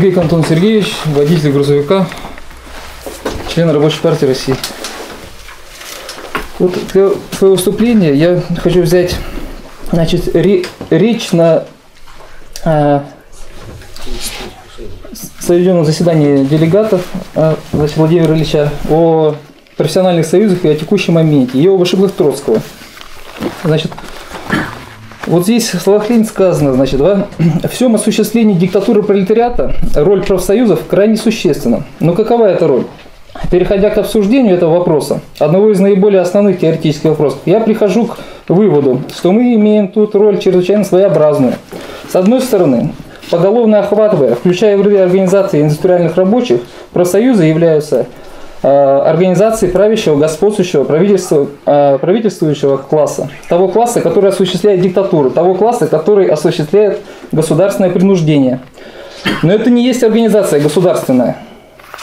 Сергей Антон Сергеевич, водитель грузовика, член Рабочей партии России. Вот для своего выступления я хочу взять, значит, речь на соединенном заседании делегатов Владимира Ильича о профессиональных союзах и о текущем моменте, и об ошибках Троцкого. Значит, вот здесь в словах Ленина сказано, значит, во всем осуществлении диктатуры пролетариата роль профсоюзов крайне существенна. Но какова эта роль? Переходя к обсуждению этого вопроса, одного из наиболее основных теоретических вопросов, я прихожу к выводу, что мы имеем тут роль чрезвычайно своеобразную. С одной стороны, поголовно охватывая, включая в ряды организации индустриальных рабочих, профсоюзы являются организацией правящего, господствующего, правительствующего класса. Того класса, который осуществляет диктатуру, того класса, который осуществляет государственное принуждение. Но это не есть организация государственная.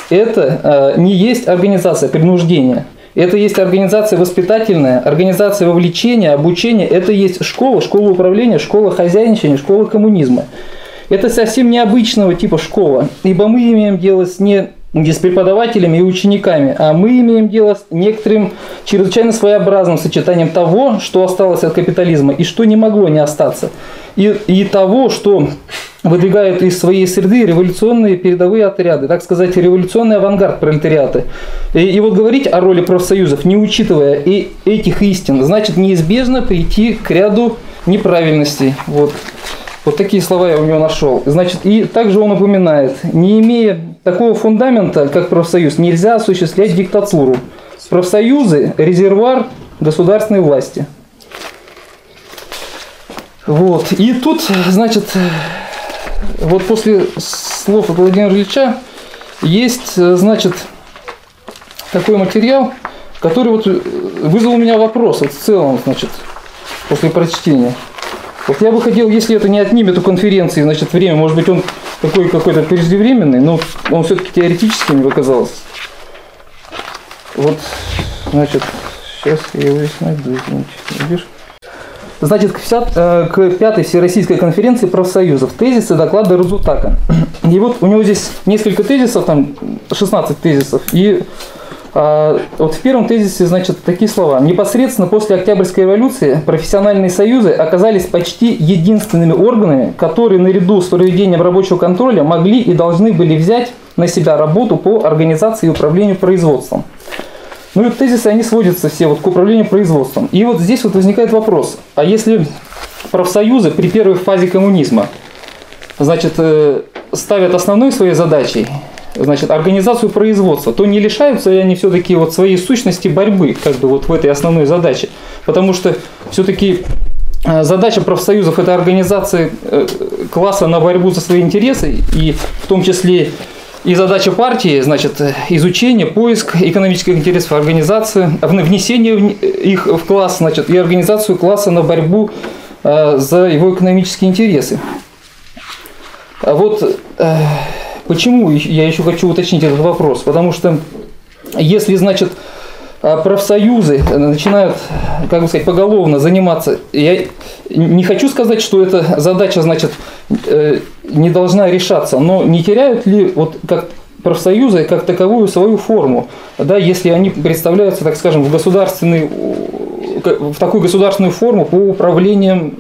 Это не есть организация принуждения. Это есть организация воспитательная, организация вовлечения, обучения. Это есть школа, школа управления, школа хозяйничания, школа коммунизма. Это совсем необычного типа школа, ибо мы имеем дело не с преподавателями и учениками, а мы имеем дело с некоторым чрезвычайно своеобразным сочетанием того, что осталось от капитализма и что не могло не остаться, и того, что выдвигают из своей среды революционные передовые отряды, так сказать, революционный авангард пролетариата. И вот говорить о роли профсоюзов, не учитывая и этих истин, значит неизбежно прийти к ряду неправильностей. Вот такие слова я у него нашел. Значит, и также он упоминает, не имея такого фундамента, как профсоюз, нельзя осуществлять диктатуру. Профсоюзы – резервуар государственной власти. Вот. И тут, значит, вот после слов Владимира Ильича есть, значит, такой материал, который вот вызвал у меня вопрос вот в целом, значит, после прочтения. Вот я бы хотел, если это не отнимет у конференции, значит, время, может быть, он такой какой-то преждевременный, но он все-таки теоретически мне показался. Вот, значит, сейчас я его здесь найду. Значит, к 5-й Всероссийской конференции профсоюзов. Тезисы доклада Рудзутака. И вот у него здесь несколько тезисов, там 16 тезисов. И вот в первом тезисе, значит, такие слова. Непосредственно после Октябрьской революции профессиональные союзы оказались почти единственными органами, которые наряду с проведением рабочего контроля могли и должны были взять на себя работу по организации и управлению производством. Ну и тезисы, они сводятся все вот к управлению производством. И вот здесь вот возникает вопрос, а если профсоюзы при первой фазе коммунизма, значит, ставят основной своей задачей, значит, организацию производства, то не лишаются ли они все-таки вот своей сущности борьбы, как бы вот в этой основной задаче? Потому что все-таки задача профсоюзов – это организация класса на борьбу за свои интересы, и в том числе и задача партии, значит, изучение, поиск экономических интересов организации, внесение их в класс, значит, и организацию класса на борьбу за его экономические интересы. Вот почему я еще хочу уточнить этот вопрос? Потому что если, значит, профсоюзы начинают, как бы сказать, поголовно заниматься, я не хочу сказать, что эта задача, значит, не должна решаться, но не теряют ли вот как профсоюзы как таковую свою форму, да, если они представляются, так скажем, в такую государственную форму по управлению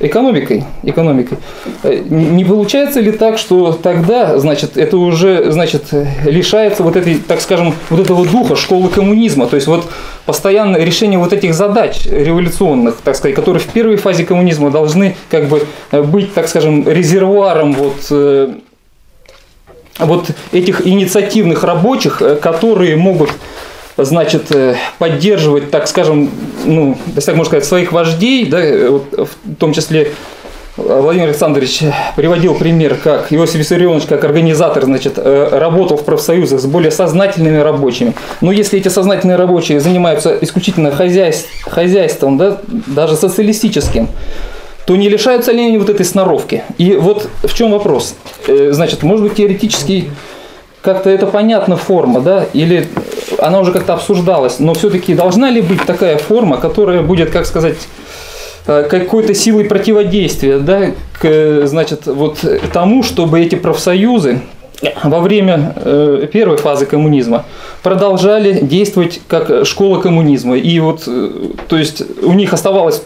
экономикой. Не получается ли так, что тогда, значит, это уже, значит, лишается вот этой, так скажем, вот этого духа школы коммунизма, то есть вот постоянное решение вот этих задач революционных, так сказать, которые в первой фазе коммунизма должны как бы быть, так скажем, резервуаром вот этих инициативных рабочих, которые могут, значит, поддерживать, так скажем, ну, если так можно сказать, своих вождей, да, вот, в том числе Владимир Александрович приводил пример, как Иосиф Виссарионович, как организатор, значит, работал в профсоюзах с более сознательными рабочими. Но если эти сознательные рабочие занимаются исключительно хозяйством, да, даже социалистическим, то не лишаются ли они вот этой сноровки? И вот в чем вопрос? Значит, может быть, теоретически как-то это понятна форма, да, или она уже как-то обсуждалась, но все-таки должна ли быть такая форма, которая будет, как сказать, какой-то силой противодействия, да, к, значит, вот тому, чтобы эти профсоюзы во время первой фазы коммунизма продолжали действовать как школа коммунизма. И вот, то есть, у них оставалось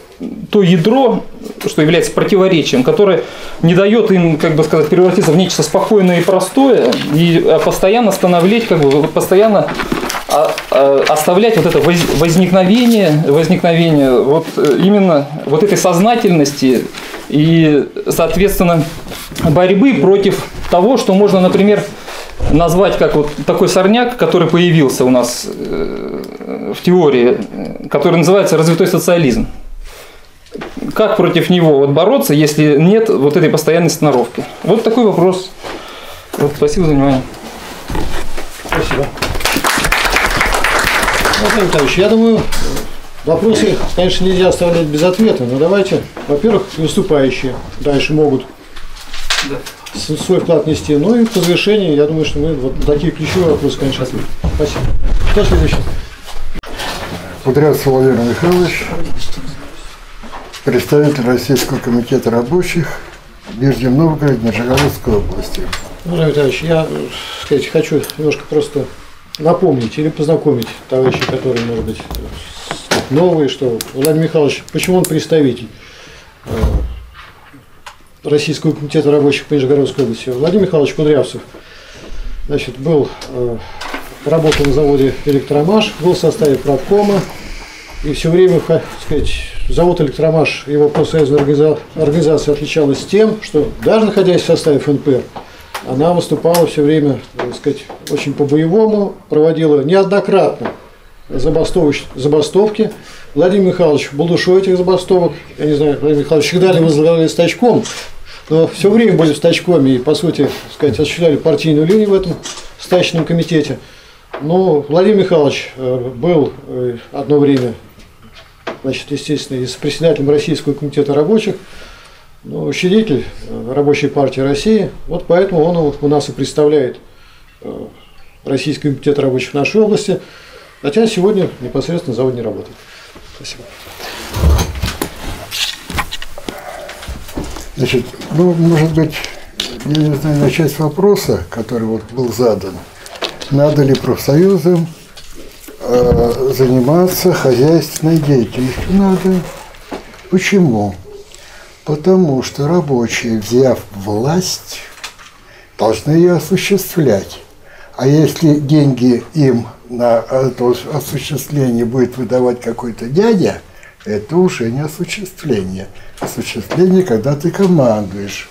то ядро, что является противоречием, которое не дает им, как бы сказать, превратиться в нечто спокойное и простое, и постоянно становлять, как бы, постоянно оставлять вот это возникновение вот именно вот этой сознательности и, соответственно, борьбы против того, что можно, например, назвать как вот такой сорняк, который появился у нас в теории, который называется развитой социализм. Как против него вот бороться, если нет вот этой постоянной сноровки? Вот такой вопрос. Вот, спасибо за внимание. Спасибо. Владимир Николаевич, я думаю, вопросы, конечно, нельзя оставлять без ответа, но давайте, во-первых, выступающие дальше могут свой вклад нести, ну и по завершении, я думаю, что мы вот такие ключевые вопросы, конечно, ответим. Спасибо. Кто следующий? Кудрявцев Владимир Михайлович, представитель Российского комитета рабочих в Нижнем Новгороде, Нижегородской области. Владимир Николаевич, я, сказать, хочу немножко просто напомнить или познакомить товарищей, которые, может быть, новые, что Владимир Михайлович, почему он представитель Российского комитета рабочих по Нижегородской области. Владимир Михайлович Кудрявцев, значит, был, работал на заводе «Электромаш», был в составе правкома, и все время, так сказать, завод «Электромаш», его профсоюзная организация отличалась тем, что даже находясь в составе ФНПР, она выступала все время, так сказать, очень по-боевому, проводила неоднократно забастовки. Владимир Михайлович был душой этих забастовок. Я не знаю, Владимир Михайлович всегда ли возглавляли стачком, но все время были в стачкоме и, по сути, сказать, осуществляли партийную линию в этом стачном комитете. Но Владимир Михайлович был одно время, значит, естественно, и с председателем Российского комитета рабочих, но учредитель Рабочей партии России. Вот поэтому он у нас и представляет Российский комитет рабочих в нашей области. Хотя сегодня непосредственно завод не работает. Спасибо. Значит, ну, может быть, я не знаю, начать с вопроса, который вот был задан. Надо ли профсоюзам заниматься хозяйственной деятельностью? Надо. Почему? Потому что рабочие, взяв власть, должны ее осуществлять. А если деньги им на это осуществление будет выдавать какой-то дядя, это уже не осуществление. Осуществление, когда ты командуешь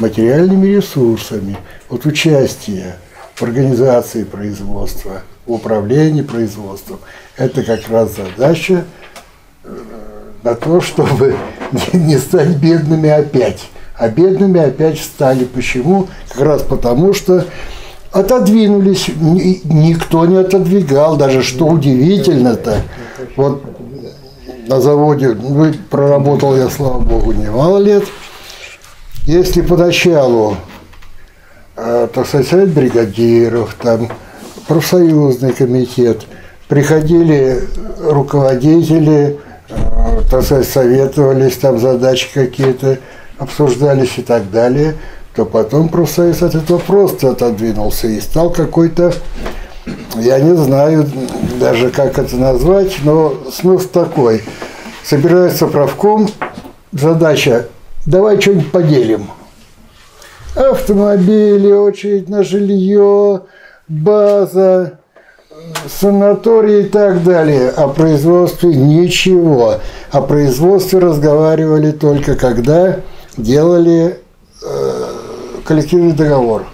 материальными ресурсами, от участия в организации производства, в управлении производством. Это как раз задача на то, чтобы не стать бедными опять. А бедными опять стали. Почему? Как раз потому, что отодвинулись, никто не отодвигал, даже что удивительно-то. Вот на заводе, ну, проработал я, слава богу, немало лет. Если поначалу, так сказать, совет бригадиров, там, профсоюзный комитет, приходили руководители, так сказать, советовались, там задачи какие-то обсуждались и так далее, то потом профсоюз от этого просто отодвинулся и стал какой-то, я не знаю даже, как это назвать, но смысл такой. Собирается правком, задача – давай что-нибудь поделим. Автомобили, очередь на жилье, база, санатории и так далее. О производстве ничего. О производстве разговаривали только когда делали коллективный договор.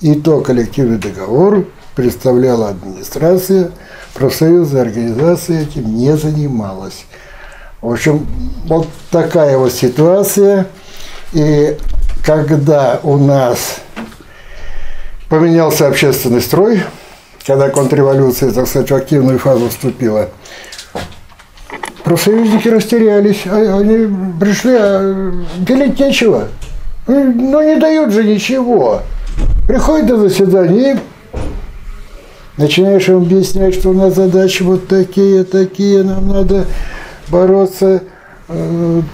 И то коллективный договор представляла администрация, профсоюзная организация этим не занималась. В общем, вот такая вот ситуация. И когда у нас поменялся общественный строй, когда контрреволюция, так сказать, в активную фазу вступила, профсоюзники растерялись, они пришли, а делить нечего. Ну, не дают же ничего. Приходит на заседание и начинаешь им объяснять, что у нас задачи вот такие, нам надо бороться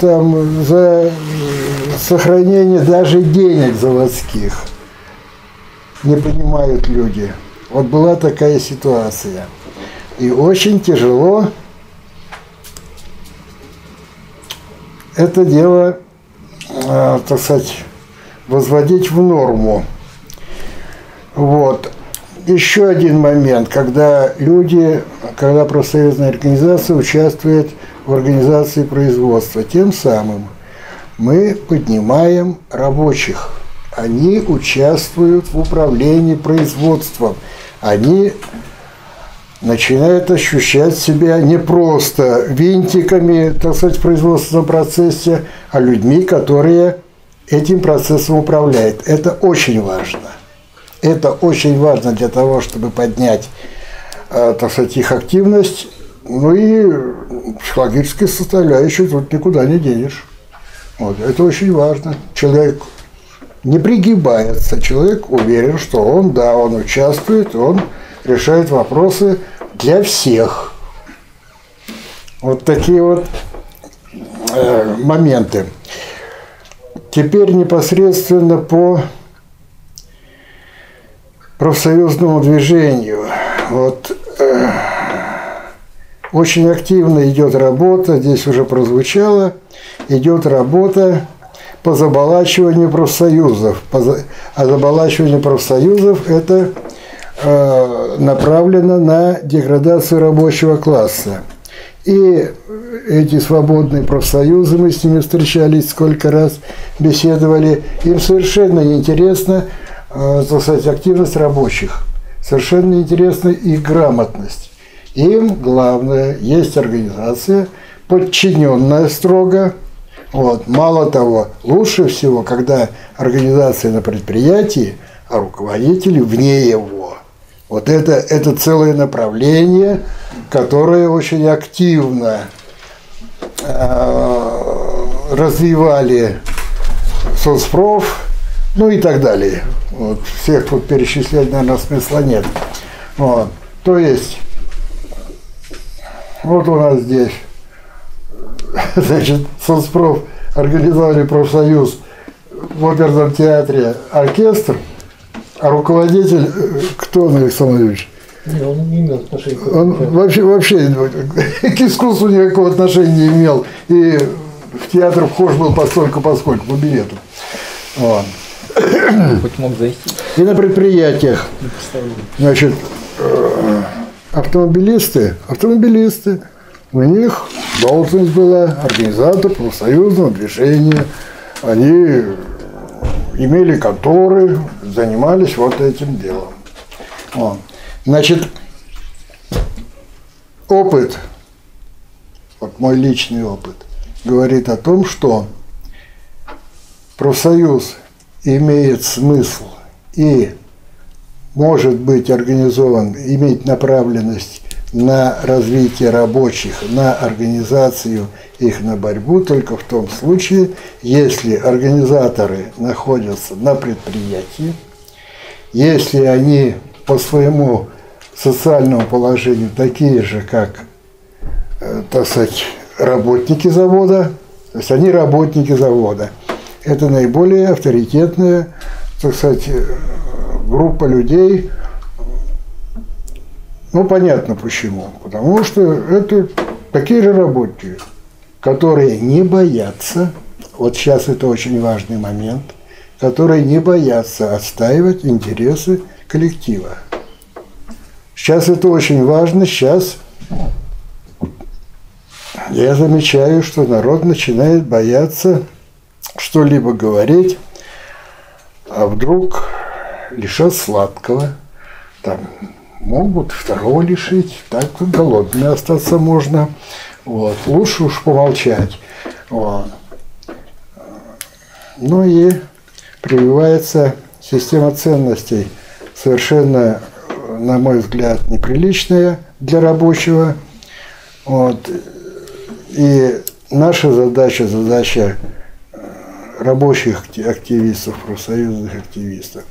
там за сохранение даже денег заводских. Не понимают люди. Вот была такая ситуация. И очень тяжело это дело, так сказать, возводить в норму. Вот. Еще один момент, когда люди, когда профсоюзная организация участвует в организации производства, тем самым мы поднимаем рабочих. Они участвуют в управлении производством. Они начинают ощущать себя не просто винтиками, так сказать, в производственном процессе, а людьми, которые этим процессом управляют. Это очень важно. Это очень важно для того, чтобы поднять, так сказать, их активность. Ну и психологическую составляющую тут никуда не денешь. Вот. Это очень важно. Человек не пригибается, человек уверен, что он, да, он участвует, он решает вопросы для всех. Вот такие вот моменты. Теперь непосредственно по профсоюзному движению. Вот, очень активно идет работа, здесь уже прозвучало, идет работа по заболачиванию профсоюзов. А заболачивание профсоюзов – это направлено на деградацию рабочего класса. И эти свободные профсоюзы, мы с ними встречались сколько раз, беседовали, им совершенно неинтересна, так сказать, активность рабочих, совершенно неинтересна их грамотность. Им главное, есть организация, подчиненная строго. Вот. Мало того, лучше всего, когда организация на предприятии, а руководители вне его. Вот это целое направление, которое очень активно развивали соцпроф, ну и так далее. Вот. Всех тут перечислять, наверное, смысла нет. Вот. То есть, вот у нас здесь, значит, соцпроф организовали профсоюз в оперном театре оркестр, а руководитель, кто он, Александр Владимирович? Нет, он не имел отношения. Он вообще к искусству никакого отношения не имел. И в театр вхож был постольку-поскольку, по билету. Вот. Хоть мог зайти. И на предприятиях. Значит, автомобилисты, у них должность была организатор профсоюзного движения. Они имели конторы, занимались вот этим делом. Вот. Значит, опыт, вот мой личный опыт, говорит о том, что профсоюз имеет смысл и может быть организован, иметь направленность на развитие рабочих, на организацию их, на борьбу только в том случае, если организаторы находятся на предприятии, если они по своему социальному положению такие же, как, так сказать, работники завода, то есть они работники завода. Это наиболее авторитетная, так сказать, группа людей. Ну, понятно почему. Потому что это такие же работники, которые не боятся, вот сейчас это очень важный момент, которые не боятся отстаивать интересы коллектива. Сейчас это очень важно, сейчас я замечаю, что народ начинает бояться что-либо говорить, а вдруг лишат сладкого, там, могут второго лишить, так голодным остаться можно. Вот. Лучше уж помолчать. Вот. Ну и прививается система ценностей, совершенно, на мой взгляд, неприличная для рабочего. Вот. И наша задача, задача рабочих активистов, профсоюзных активистов,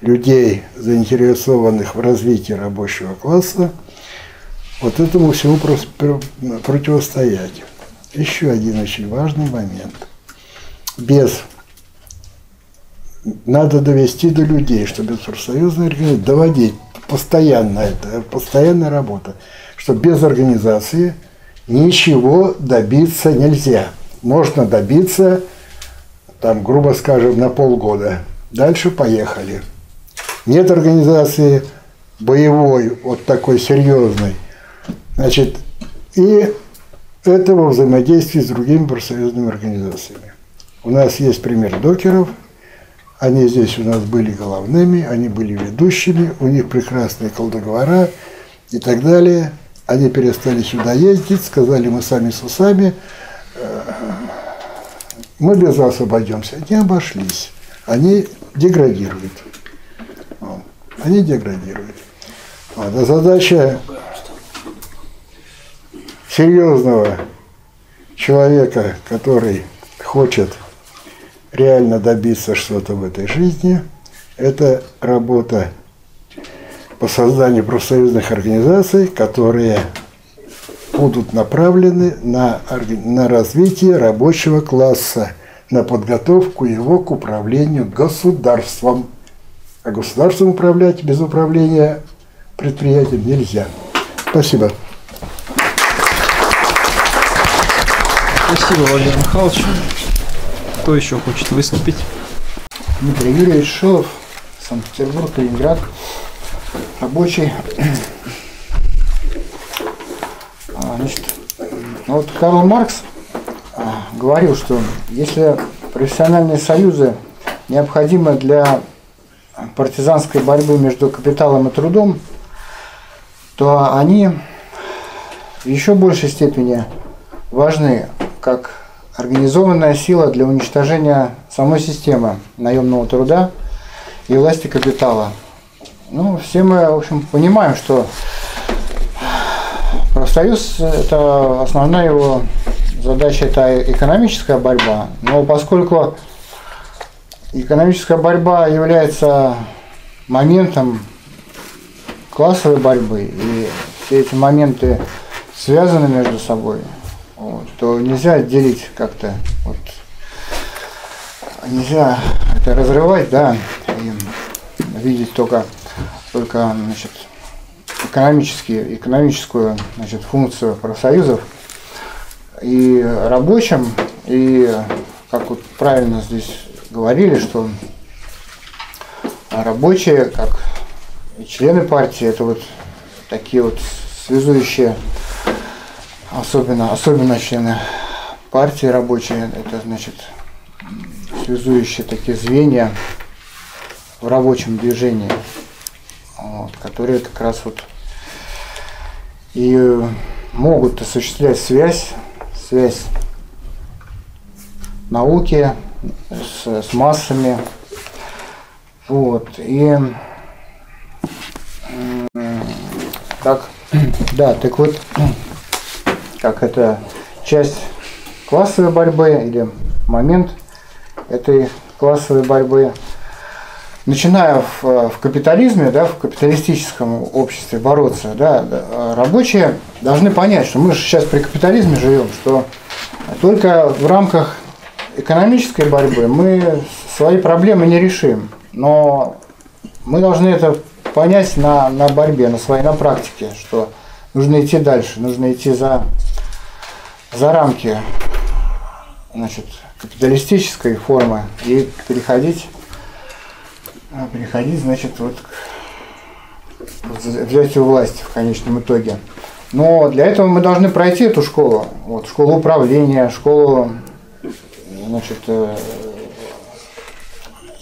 людей, заинтересованных в развитии рабочего класса, вот этому всему противостоять. Еще один очень важный момент. Надо довести до людей, что без профсоюзной организации доводить постоянно это, постоянная работа, что без организации ничего добиться нельзя. Можно добиться, там, грубо скажем, на полгода. Дальше поехали. Нет организации боевой, вот такой серьезной. Значит, и это во взаимодействии с другими профсоюзными организациями. У нас есть пример докеров. Они здесь у нас были головными, они были ведущими, у них прекрасные колдоговора и так далее. Они перестали сюда ездить, сказали, мы сами с усами, мы без вас обойдемся. Не обошлись. Они деградируют. Они деградируют. Вот. А задача серьезного человека, который хочет реально добиться что-то в этой жизни, это работа по созданию профсоюзных организаций, которые будут направлены на развитие рабочего класса, на подготовку его к управлению государством. А государством управлять без управления предприятием нельзя. Спасибо. Спасибо, Владимир Михайлович. Кто еще хочет выступить? Дмитрий Юрьевич Шилов, Санкт-Петербург, Ленинград, рабочий. Значит, вот Карл Маркс говорил, что если профессиональные союзы необходимы для партизанской борьбы между капиталом и трудом, то они в еще большей степени важны как организованная сила для уничтожения самой системы наемного труда и власти капитала. Ну, все мы, в общем, понимаем, что профсоюз – это основная его задача – это экономическая борьба. Но поскольку экономическая борьба является моментом классовой борьбы, и все эти моменты связаны между собой, вот, то нельзя делить как-то, вот, нельзя это разрывать, да, и видеть только значит, экономическую значит, функцию профсоюзов. И рабочим, и, как вот правильно здесь говорили, что рабочие, как и члены партии, это вот такие вот связующие, особенно члены партии рабочие, это значит связующие такие звенья в рабочем движении, вот, которые как раз вот и могут осуществлять связь науки с массами. Вот. И так, да, так вот, как это часть классовой борьбы или момент этой классовой борьбы, начиная в капитализме, да, в капиталистическом обществе бороться, да, рабочие должны понять, что мы же сейчас при капитализме живем, что только в рамках экономической борьбы мы свои проблемы не решим, но мы должны это понять на борьбе, на практике, что нужно идти дальше, нужно идти за рамки, значит, капиталистической формы и переходить, значит, вот к взятию власти в конечном итоге. Но для этого мы должны пройти эту школу, вот, школу управления, школу, значит,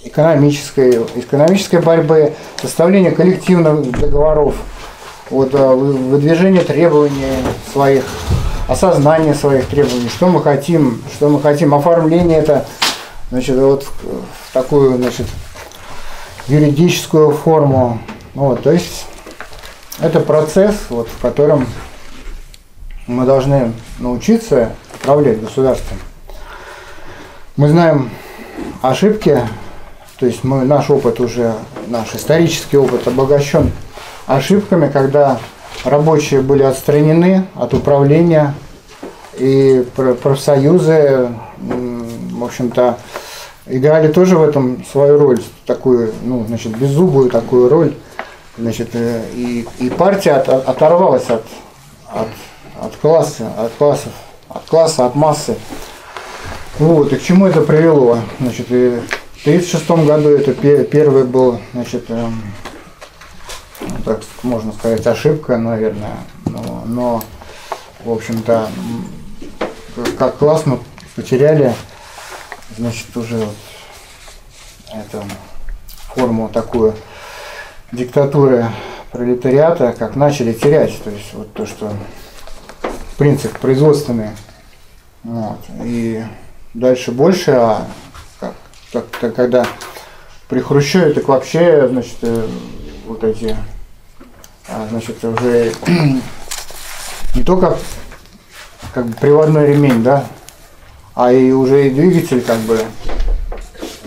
экономической борьбы, составление коллективных договоров, вот, выдвижение требований своих, осознание своих требований, что мы хотим, оформление это, значит, вот в такую, значит, юридическую форму. Вот, то есть это процесс, вот, в котором мы должны научиться управлять государством. Мы знаем ошибки, то есть наш исторический опыт обогащен ошибками, когда рабочие были отстранены от управления и профсоюзы, в общем-то, играли тоже в этом свою роль, такую, ну, значит, беззубую такую роль, значит, и партия оторвалась от класса, от массы. Вот, и к чему это привело? Значит, и в 1936 году это первый был, значит, так можно сказать, ошибка, наверное, но в общем-то, как класс мы потеряли, значит, уже вот эту форму такую диктатуры пролетариата, как начали терять, то есть вот то, что принцип производственный, вот, и дальше больше, а как-то когда при Хрущеве, так вообще, значит, вот эти, значит, уже не только как бы приводной ремень, да, а и уже и двигатель, как бы,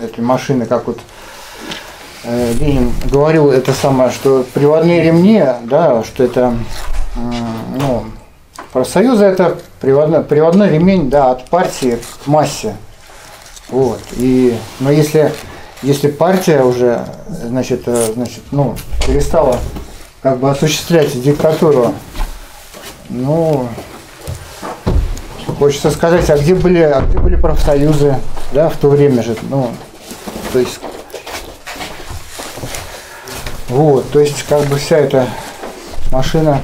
этой машины, как вот Ленин говорил, это самое, что приводные ремни, да, что это, ну, профсоюзы, это приводной ремень, да, от партии к массе, вот, и, но если партия уже, значит, ну, перестала, как бы, осуществлять диктатуру, ну, хочется сказать, а где были профсоюзы, да, в то время же, ну, то есть, вот, то есть, как бы вся эта машина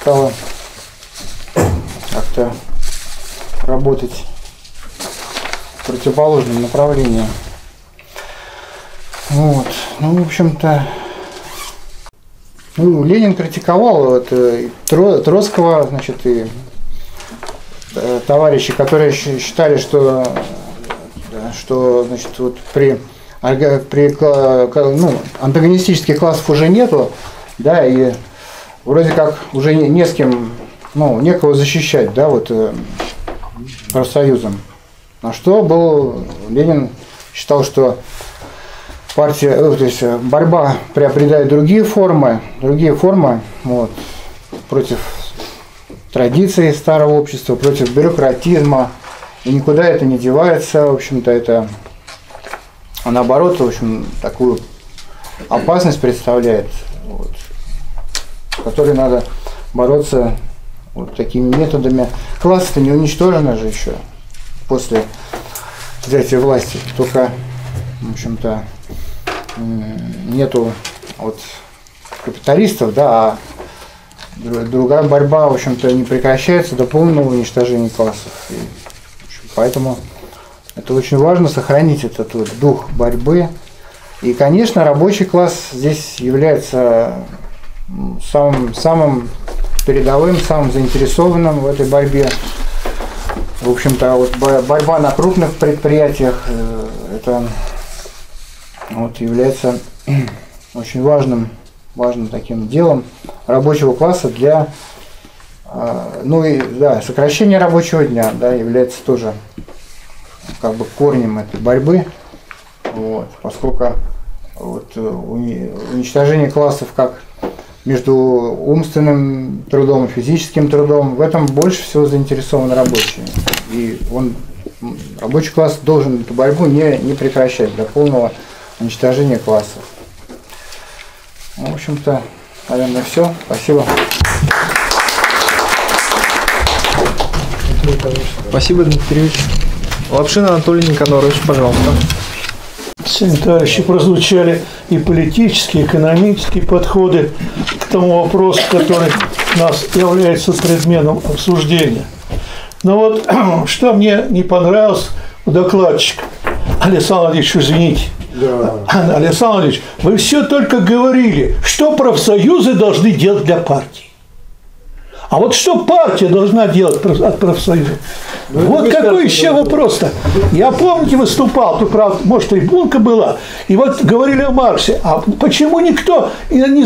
стала как-то работать в противоположном направлении. Вот, ну, в общем-то, ну, Ленин критиковал вот, и Троцкого, значит, и товарищи, которые считали, что значит, вот при ну, антагонистических классов уже нету, да, и вроде как уже не с кем, ну, некого защищать, да, вот профсоюзом. На что был Ленин считал, что партия, то есть борьба приобретает другие формы, вот, против традиции старого общества, против бюрократизма, и никуда это не девается, в общем-то, это, а наоборот, в общем, такую опасность представляет, вот, с которой надо бороться вот такими методами. Класс-то не уничтожен же еще после взятия власти, только, в общем-то, нету вот капиталистов, да, а другая борьба, в общем-то, не прекращается до полного уничтожения классов. И, общем, поэтому это очень важно, сохранить этот вот дух борьбы. И, конечно, рабочий класс здесь является самым передовым, самым заинтересованным в этой борьбе. В общем-то, вот борьба на крупных предприятиях, это вот является очень важным таким делом рабочего класса для, ну и, да, сокращения рабочего дня, да, является тоже как бы корнем этой борьбы, вот, поскольку вот уничтожение классов как между умственным трудом и физическим трудом, в этом больше всего заинтересован рабочий, и рабочий класс должен эту борьбу не прекращать до полного уничтожения классов. В общем-то, наверное, все. Спасибо. Спасибо, Дмитрий Ильич. Лапшин Анатолий Никонорович, пожалуйста. Сегодня, товарищи, прозвучали и политические, и экономические подходы к тому вопросу, который у нас является предметом обсуждения. Но вот что мне не понравилось у докладчика, Александр Владимирович, извините. Да. Александр Ильич, вы все только говорили, что профсоюзы должны делать для партии. А вот что партия должна делать от профсоюза? Ну, вот какой еще вопрос-то? Я, помните, выступал, тут, правда, может, и бунка была, и вот говорили о Марксе. А почему никто не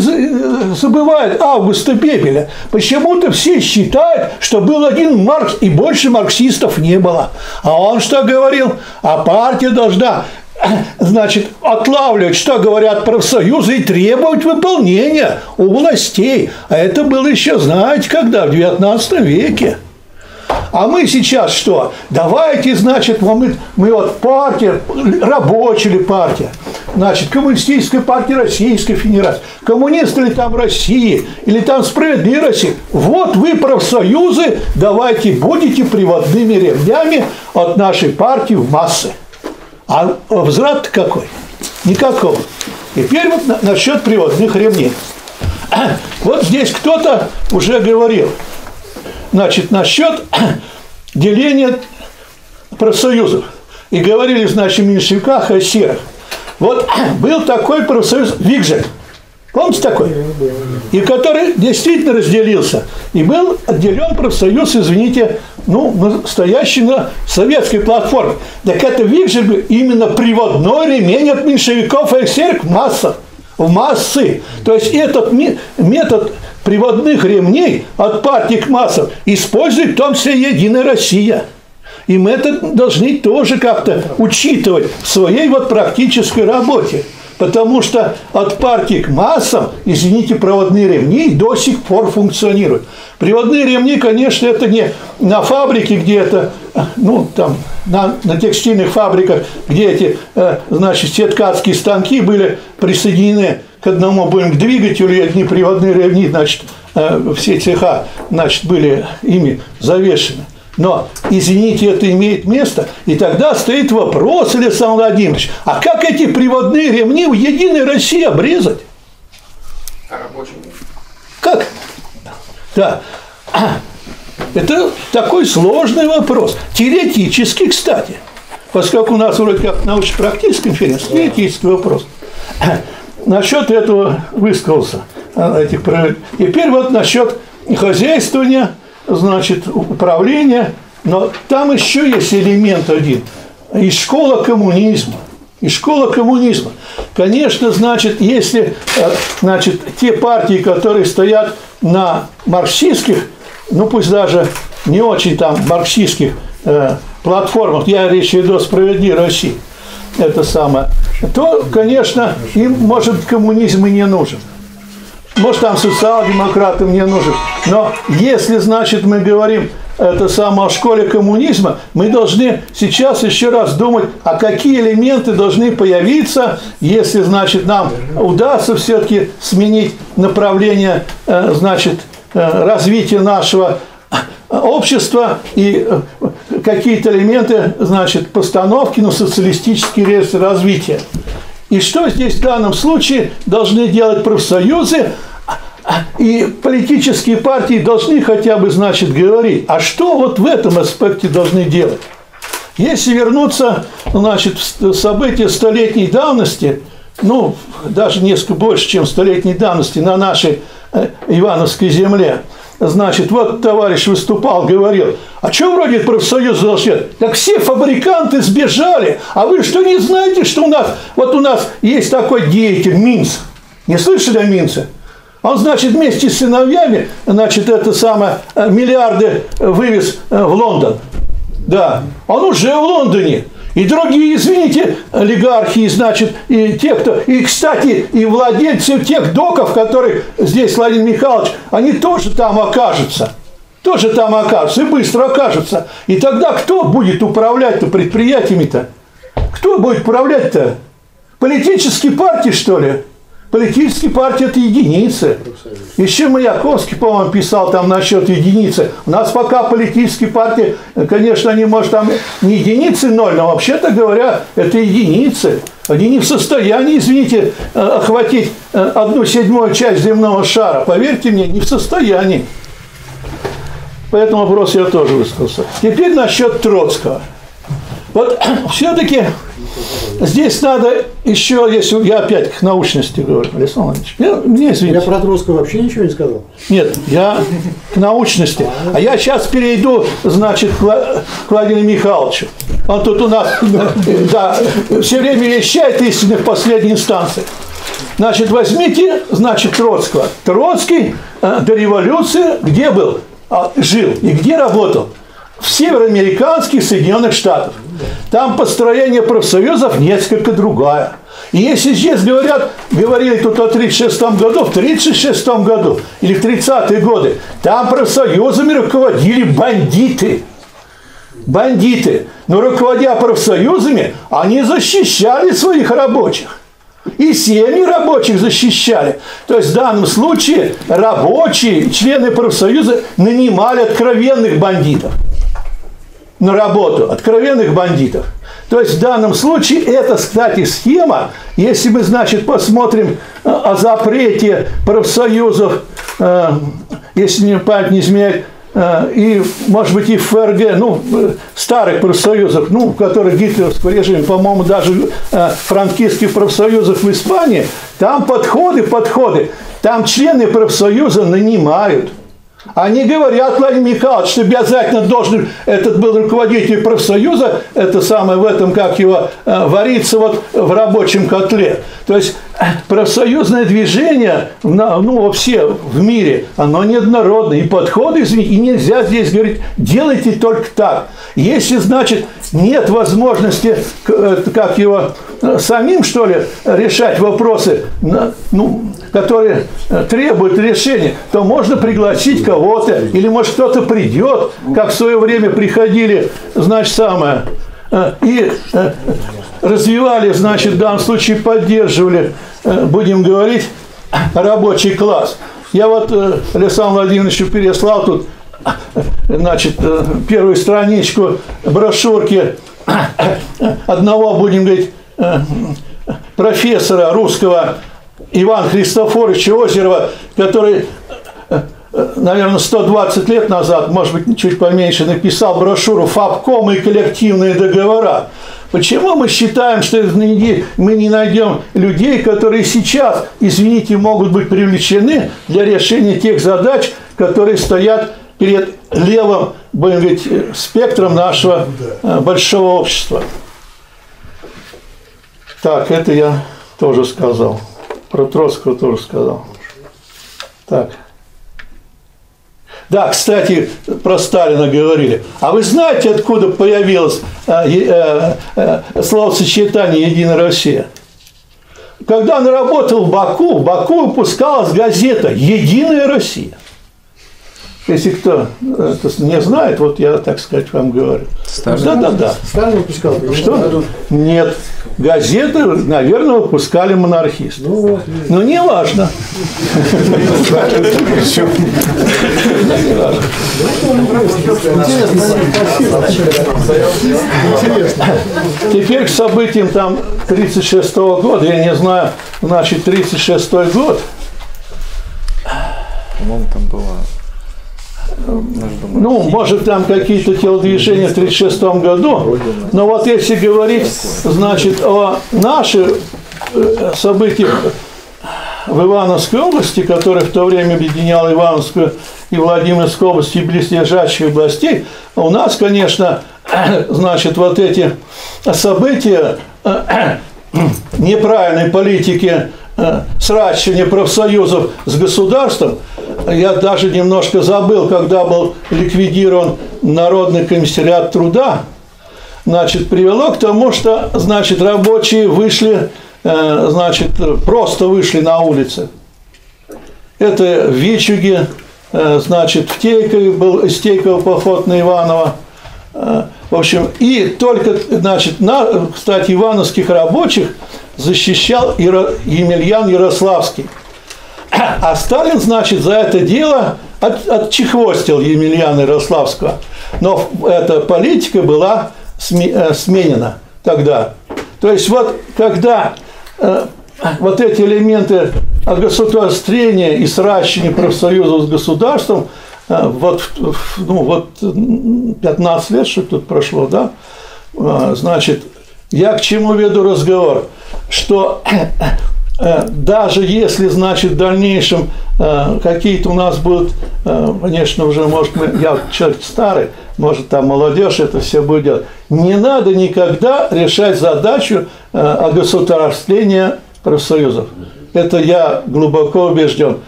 забывает Августа Бебеля? Почему-то все считают, что был один Маркс, и больше марксистов не было. А он что говорил? А партия должна... значит, отлавливать, что говорят профсоюзы, и требовать выполнения у властей. А это было еще, знаете, когда, в 19 веке. А мы сейчас что? Давайте, значит, мы вот партия, рабочая ли партия, значит, Коммунистическая партия Российской Федерации, коммунисты ли там России, или там справедливая Россия. Вот вы, профсоюзы, давайте будете приводными ремнями от нашей партии в массы. А возврат-то какой? Никакого. Теперь вот насчет приводных ремней. Вот здесь кто-то уже говорил, значит, насчет деления профсоюзов. И говорили, значит, о меньшевиках и о серых. Вот был такой профсоюз Викжель. Помните такой? И который действительно разделился. И был отделен профсоюз, извините, ну, стоящий на советской платформе. Так это Викжель был именно приводной ремень от меньшевиков и серых в массы. То есть этот метод приводных ремней от партии к массам использует в том числе «Единая Россия». И мы это должны тоже как-то учитывать в своей вот практической работе. Потому что от партии к массам, извините, приводные ремни до сих пор функционируют. Приводные ремни, конечно, это не на фабрике, где это, ну, там, на текстильных фабриках, где эти, значит, все ткацкие станки были присоединены к одному будем к двигателю, и одни приводные ремни, значит, все цеха, значит, были ими завешены. Но, извините, это имеет место. И тогда стоит вопрос, Александр Владимирович, а как эти приводные ремни в «Единой России» обрезать? А рабочим? Как? Да. Это такой сложный вопрос. Теоретически, кстати. Поскольку у нас вроде как научно-практическая конференция, теоретический вопрос. Насчет этого высказался. Теперь вот насчет хозяйствования, значит, управление, но там еще есть элемент один. И школа коммунизма. И школа коммунизма. Конечно, значит, если, значит, те партии, которые стоят на марксистских, ну пусть даже не очень там марксистских платформах, я речь веду о «Справедливой России», это самое, то, конечно, им, может, коммунизм и не нужен. Может, там социал-демократы мне нужен. Но если, значит, мы говорим это самое, о школе коммунизма, мы должны сейчас еще раз думать, а какие элементы должны появиться, если, значит, нам удастся все-таки сменить направление, значит, развития нашего общества и какие-то элементы, значит, постановки на социалистические рельсы развития. И что здесь в данном случае должны делать профсоюзы и политические партии должны хотя бы, значит, говорить, а что вот в этом аспекте должны делать? Если вернуться, значит, в события столетней давности, ну, даже несколько больше, чем столетней давности на нашей Ивановской земле, значит, вот товарищ выступал, говорил, а что вроде профсоюз должен? Так все фабриканты сбежали, а вы что не знаете, что у нас, вот у нас есть такой деятель Минц, не слышали о Минце? Он, значит, вместе с сыновьями, значит, это самое, миллиарды вывез в Лондон, да, он уже в Лондоне. И другие, извините, олигархи, значит, и те, кто... И, кстати, и владельцы тех доков, которые здесь Владимир Михайлович, они тоже там окажутся. Тоже там окажутся. И быстро окажутся. И тогда кто будет управлять-то предприятиями-то? Кто будет управлять-то? Политические партии, что ли? Политические партии – это единицы. Еще Маяковский, по-моему, писал там насчет единицы. У нас пока политические партии, конечно, они, может, там не единицы ноль, но вообще-то говоря, это единицы. Они не в состоянии, извините, охватить 1/7 часть земного шара. Поверьте мне, не в состоянии. По этому вопросу я тоже высказался. Теперь насчет Троцкого. Вот все-таки... Здесь надо еще, если я опять к научности говорю, Александр Владимирович. Я про Троцкого вообще ничего не сказал. Нет, я к научности. А я сейчас перейду, значит, к Владимиру Михайловичу. Он тут у нас да, все время вещает истины в последней инстанции. Значит, возьмите, значит, Троцкого. Троцкий до революции где был, жил и где работал? В североамериканских Соединенных Штатах. Там построение профсоюзов несколько другая. И если здесь говорят, говорили тут о 1936 году, в 1936 году или в 30-е годы, там профсоюзами руководили бандиты. бандиты, но руководя профсоюзами, они защищали своих рабочих. И семьи рабочих защищали. То есть в данном случае рабочие, члены профсоюза, нанимали откровенных бандитов на работу. Откровенных бандитов. То есть в данном случае это, кстати, схема, если мы, значит, посмотрим о запрете профсоюзов, если мне память не изменяет, и, может быть, и ФРГ, ну, старых профсоюзов, ну, в которых гитлеровский режим, по-моему, даже франкистских профсоюзов в Испании, там подходы, там члены профсоюза нанимают. Они говорят, Владимир Михайлович, что обязательно должен, этот был руководитель профсоюза, это самое в этом, как его, варится вот в рабочем котле. То есть профсоюзное движение, ну, вообще в мире, оно неоднородно. И подходы, извините, и нельзя здесь говорить, делайте только так. Если, значит, нет возможности, как его, самим, что ли, решать вопросы, ну, которые требуют решения, то можно пригласить кого-то, или, может, кто-то придет, как в свое время приходили, значит, самое, и развивали, значит, в данном случае поддерживали, будем говорить, рабочий класс. Я вот Александру Владимировичу переслал тут, значит, первую страничку брошюрки одного, будем говорить, профессора русского Ивана Христофоровича Озерова, который, наверное, 120 лет назад, может быть, чуть поменьше, написал брошюру «Фабком и коллективные договора». Почему мы считаем, что мы не найдем людей, которые сейчас, извините, могут быть привлечены для решения тех задач, которые стоят перед левым, будем говорить, спектром нашего большого общества? Так, это я тоже сказал. Про Троцкого тоже сказал. Так. Да, кстати, про Сталина говорили. А вы знаете, откуда появилось словосочетание «Единая Россия»? Когда он работал в Баку выпускалась газета «Единая Россия». Если кто не знает, вот я, так сказать, вам говорю. Да-да-да. Сталин выпускал? Что? Нет. Газеты, наверное, выпускали монархисты. Но не важно. Теперь к событиям там 36-го года, я не знаю, значит, 36-й год. По-моему, там было... Ну, может, там какие-то телодвижения в 1936 году, но вот если говорить, значит, о наших событиях в Ивановской области, которая в то время объединяла Ивановскую и Владимирскую область и близлежащих областей, у нас, конечно, значит, вот эти события неправильной политики, сращивание профсоюзов с государством. Я даже немножко забыл, когда был ликвидирован Народный комиссариат труда, значит, привело к тому, что, значит, рабочие вышли, значит, просто вышли на улицы. Это в Вичуге, значит, в Тейкове был, из Тейкова поход на Иваново. В общем, и только, значит, кстати, ивановских рабочих защищал Емельян Ярославский. А Сталин, значит, за это дело отчехвостил Емельяна Ярославского. Но эта политика была сменена тогда. То есть вот когда вот эти элементы огосударствления и сращивания профсоюзов с государством, вот 15 лет, что тут прошло, да, значит, я к чему веду разговор, что даже если, значит, в дальнейшем какие-то у нас будут, конечно, уже, может, я человек старый, может, там молодежь это все будет делать, не надо никогда решать задачу огосударствления профсоюзов. Это я глубоко убежден.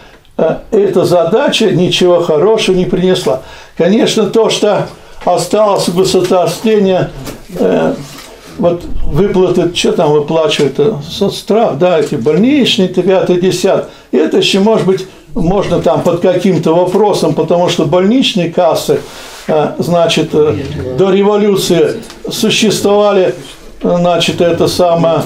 Эта задача ничего хорошего не принесла. Конечно, то, что осталось государствление, вот выплаты, что там выплачивают, соцстрах, да, эти больничные, 5-10, это еще, может быть, можно там под каким-то вопросом, потому что больничные кассы, значит, до революции существовали, значит, это самое,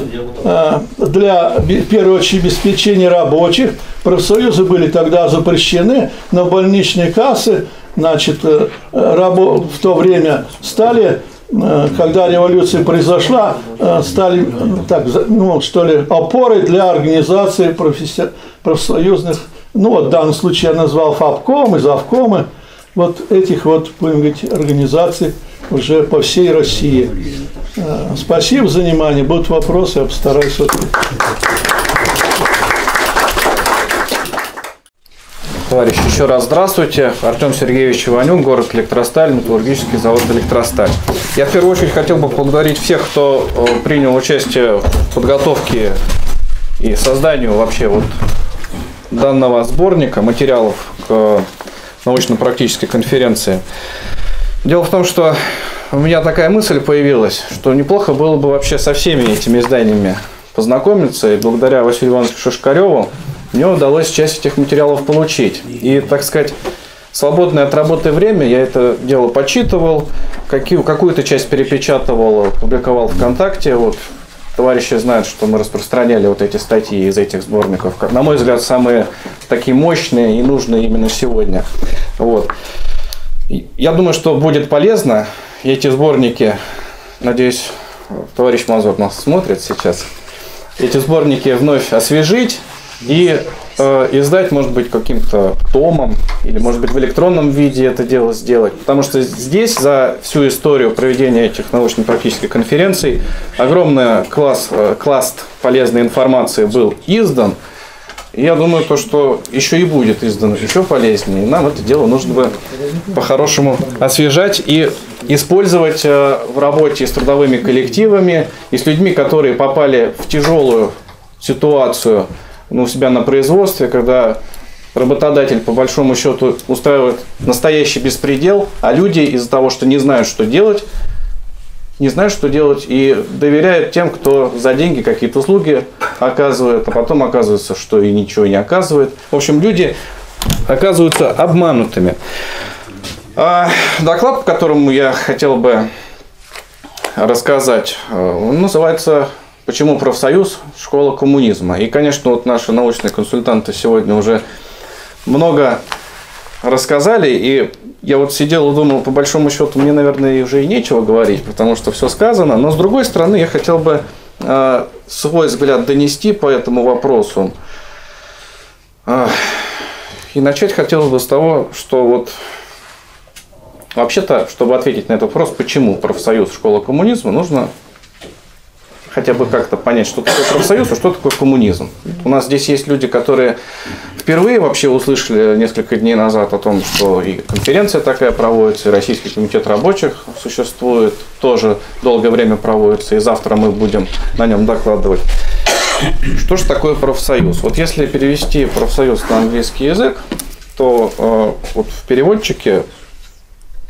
для, в первую очередь, обеспечения рабочих. Профсоюзы были тогда запрещены, но больничные кассы, значит, в то время стали, когда революция произошла, стали, так, ну, что ли, опорой для организации профсоюзных, ну, вот в данном случае я назвал ФАПКОМ и завкомы, вот этих вот, будем говорить, организаций уже по всей России. Спасибо за внимание, будут вопросы, я постараюсь ответить. Товарищ, еще раз здравствуйте. Артём Сергеевич Иванюк, город Электросталь, металлургический завод Электросталь. Я в первую очередь хотел бы поблагодарить всех, кто принял участие в подготовке и созданию вообще вот данного сборника материалов к научно-практической конференции. Дело в том, что у меня такая мысль появилась, что неплохо было бы вообще со всеми этими изданиями познакомиться, и благодаря Василию Ивановичу Шишкареву мне удалось часть этих материалов получить. И, так сказать, свободное от работы время я это дело почитывал, какую-то часть перепечатывал, публиковал ВКонтакте. Вот, товарищи знают, что мы распространяли вот эти статьи из этих сборников. На мой взгляд, самые такие мощные и нужные именно сегодня. Вот. Я думаю, что будет полезно. Эти сборники, надеюсь, товарищ Мазур нас смотрит сейчас, эти сборники вновь освежить и издать, может быть, каким-то томом, или, может быть, в электронном виде это дело сделать. Потому что здесь за всю историю проведения этих научно-практических конференций огромный класс полезной информации был издан. И я думаю, то, что еще и будет издано еще полезнее. И нам это дело нужно бы по-хорошему освежать и использовать в работе с трудовыми коллективами и с людьми, которые попали в тяжелую ситуацию, ну, у себя на производстве, когда работодатель по большому счету устраивает настоящий беспредел, а люди из-за того, что не знают, что делать, и доверяют тем, кто за деньги какие-то услуги оказывает, а потом оказывается, что и ничего не оказывает. В общем, люди оказываются обманутыми. А доклад, по которому я хотел бы рассказать, он называется «Почему профсоюз? Школа коммунизма». И, конечно, вот наши научные консультанты сегодня уже много рассказали. И я вот сидел и думал, по большому счету, мне, наверное, уже и нечего говорить, потому что все сказано. Но, с другой стороны, я хотел бы свой взгляд донести по этому вопросу. И начать хотелось бы с того, что вот... Вообще-то, чтобы ответить на этот вопрос, почему профсоюз — школа коммунизма, нужно... хотя бы как-то понять, что такое профсоюз, а что такое коммунизм. У нас здесь есть люди, которые впервые вообще услышали несколько дней назад о том, что и конференция такая проводится, и Российский комитет рабочих существует, тоже долгое время проводится, и завтра мы будем на нем докладывать. Что же такое профсоюз? Вот если перевести профсоюз на английский язык, то вот в переводчике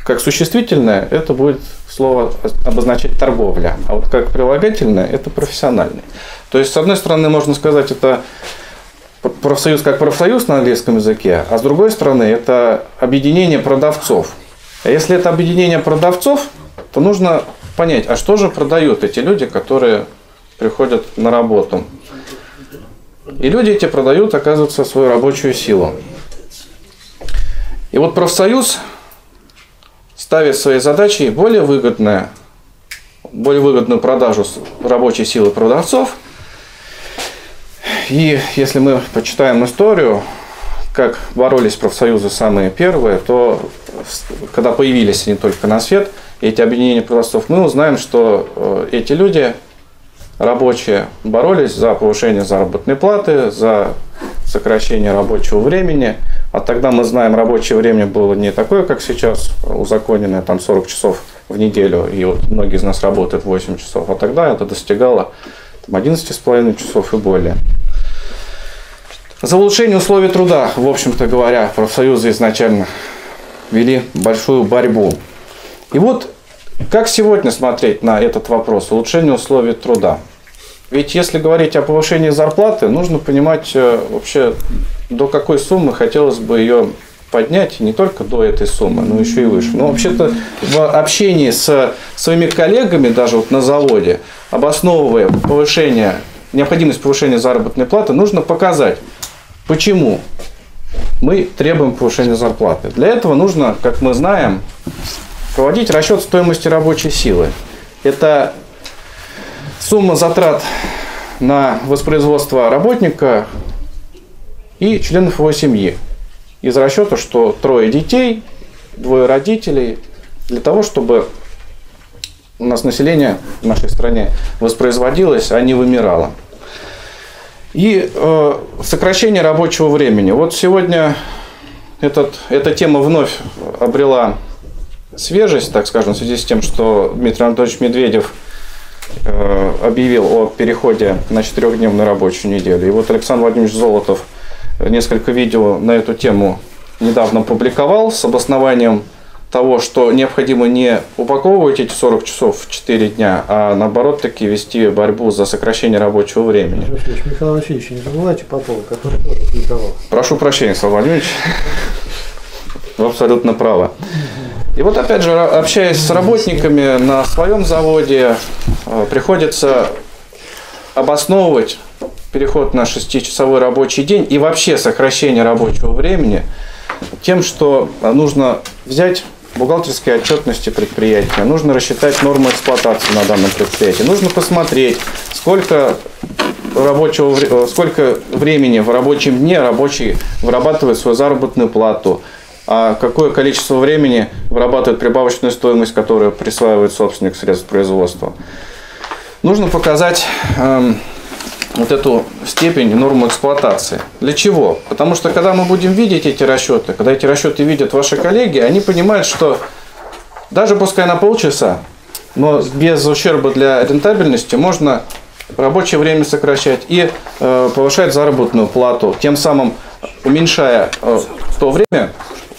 как существительное это будет слово обозначать торговля, а вот как прилагательное это профессиональный. То есть, с одной стороны, можно сказать, это профсоюз как профсоюз на английском языке, а с другой стороны, это объединение продавцов. А если это объединение продавцов, то нужно понять, а что же продают эти люди, которые приходят на работу. И люди эти продают, оказывается, свою рабочую силу. И вот профсоюз ставит своей задачей более выгодную продажу рабочей силы продавцов. И если мы почитаем историю, как боролись профсоюзы самые первые, то когда появились они только на свет, эти объединения продавцов, мы узнаем, что эти люди, рабочие, боролись за повышение заработной платы, за сокращение рабочего времени. А тогда, мы знаем, рабочее время было не такое, как сейчас, узаконенное, там 40 часов в неделю, и вот многие из нас работают 8 часов, а тогда это достигало 11,5 часов и более. За улучшение условий труда, в общем-то говоря, профсоюзы изначально вели большую борьбу. И вот как сегодня смотреть на этот вопрос улучшения условий труда? Ведь если говорить о повышении зарплаты, нужно понимать вообще, до какой суммы хотелось бы ее поднять не только до этой суммы, но еще и выше. Но вообще-то в общении с своими коллегами, даже вот на заводе, обосновывая необходимость повышения заработной платы, нужно показать, почему мы требуем повышения зарплаты. Для этого нужно, как мы знаем, проводить расчет стоимости рабочей силы. Это сумма затрат на воспроизводство работника и членов его семьи. Из расчета, что 3 детей, 2 родителей, для того, чтобы у нас население в нашей стране воспроизводилось, а не вымирало. И сокращение рабочего времени. Вот сегодня эта тема вновь обрела свежесть, так скажем, в связи с тем, что Дмитрий Анатольевич Медведев объявил о переходе на 4-дневную рабочую неделю. И вот Александр Владимирович Золотов несколько видео на эту тему недавно публиковал с обоснованием того, что необходимо не упаковывать эти 40 часов в 4 дня, а наоборот таки вести борьбу за сокращение рабочего времени. Михаил Васильевич, не забывайте Попова, который тоже публиковал. Прошу прощения, Александр Владимирович. Вы абсолютно правы. И вот опять же, общаясь с работниками на своем заводе, приходится обосновывать переход на 6-часовой рабочий день и вообще сокращение рабочего времени тем, что нужно взять бухгалтерские отчетности предприятия, нужно рассчитать норму эксплуатации на данном предприятии, нужно посмотреть, сколько времени в рабочем дне рабочий вырабатывает свою заработную плату, а какое количество времени вырабатывает прибавочную стоимость, которую присваивает собственник средств производства. Нужно показать вот эту степень, норму эксплуатации. Для чего? Потому что когда мы будем видеть эти расчеты, когда эти расчеты видят ваши коллеги, они понимают, что даже пускай на полчаса, но без ущерба для рентабельности можно рабочее время сокращать и повышать заработную плату, тем самым уменьшая то время,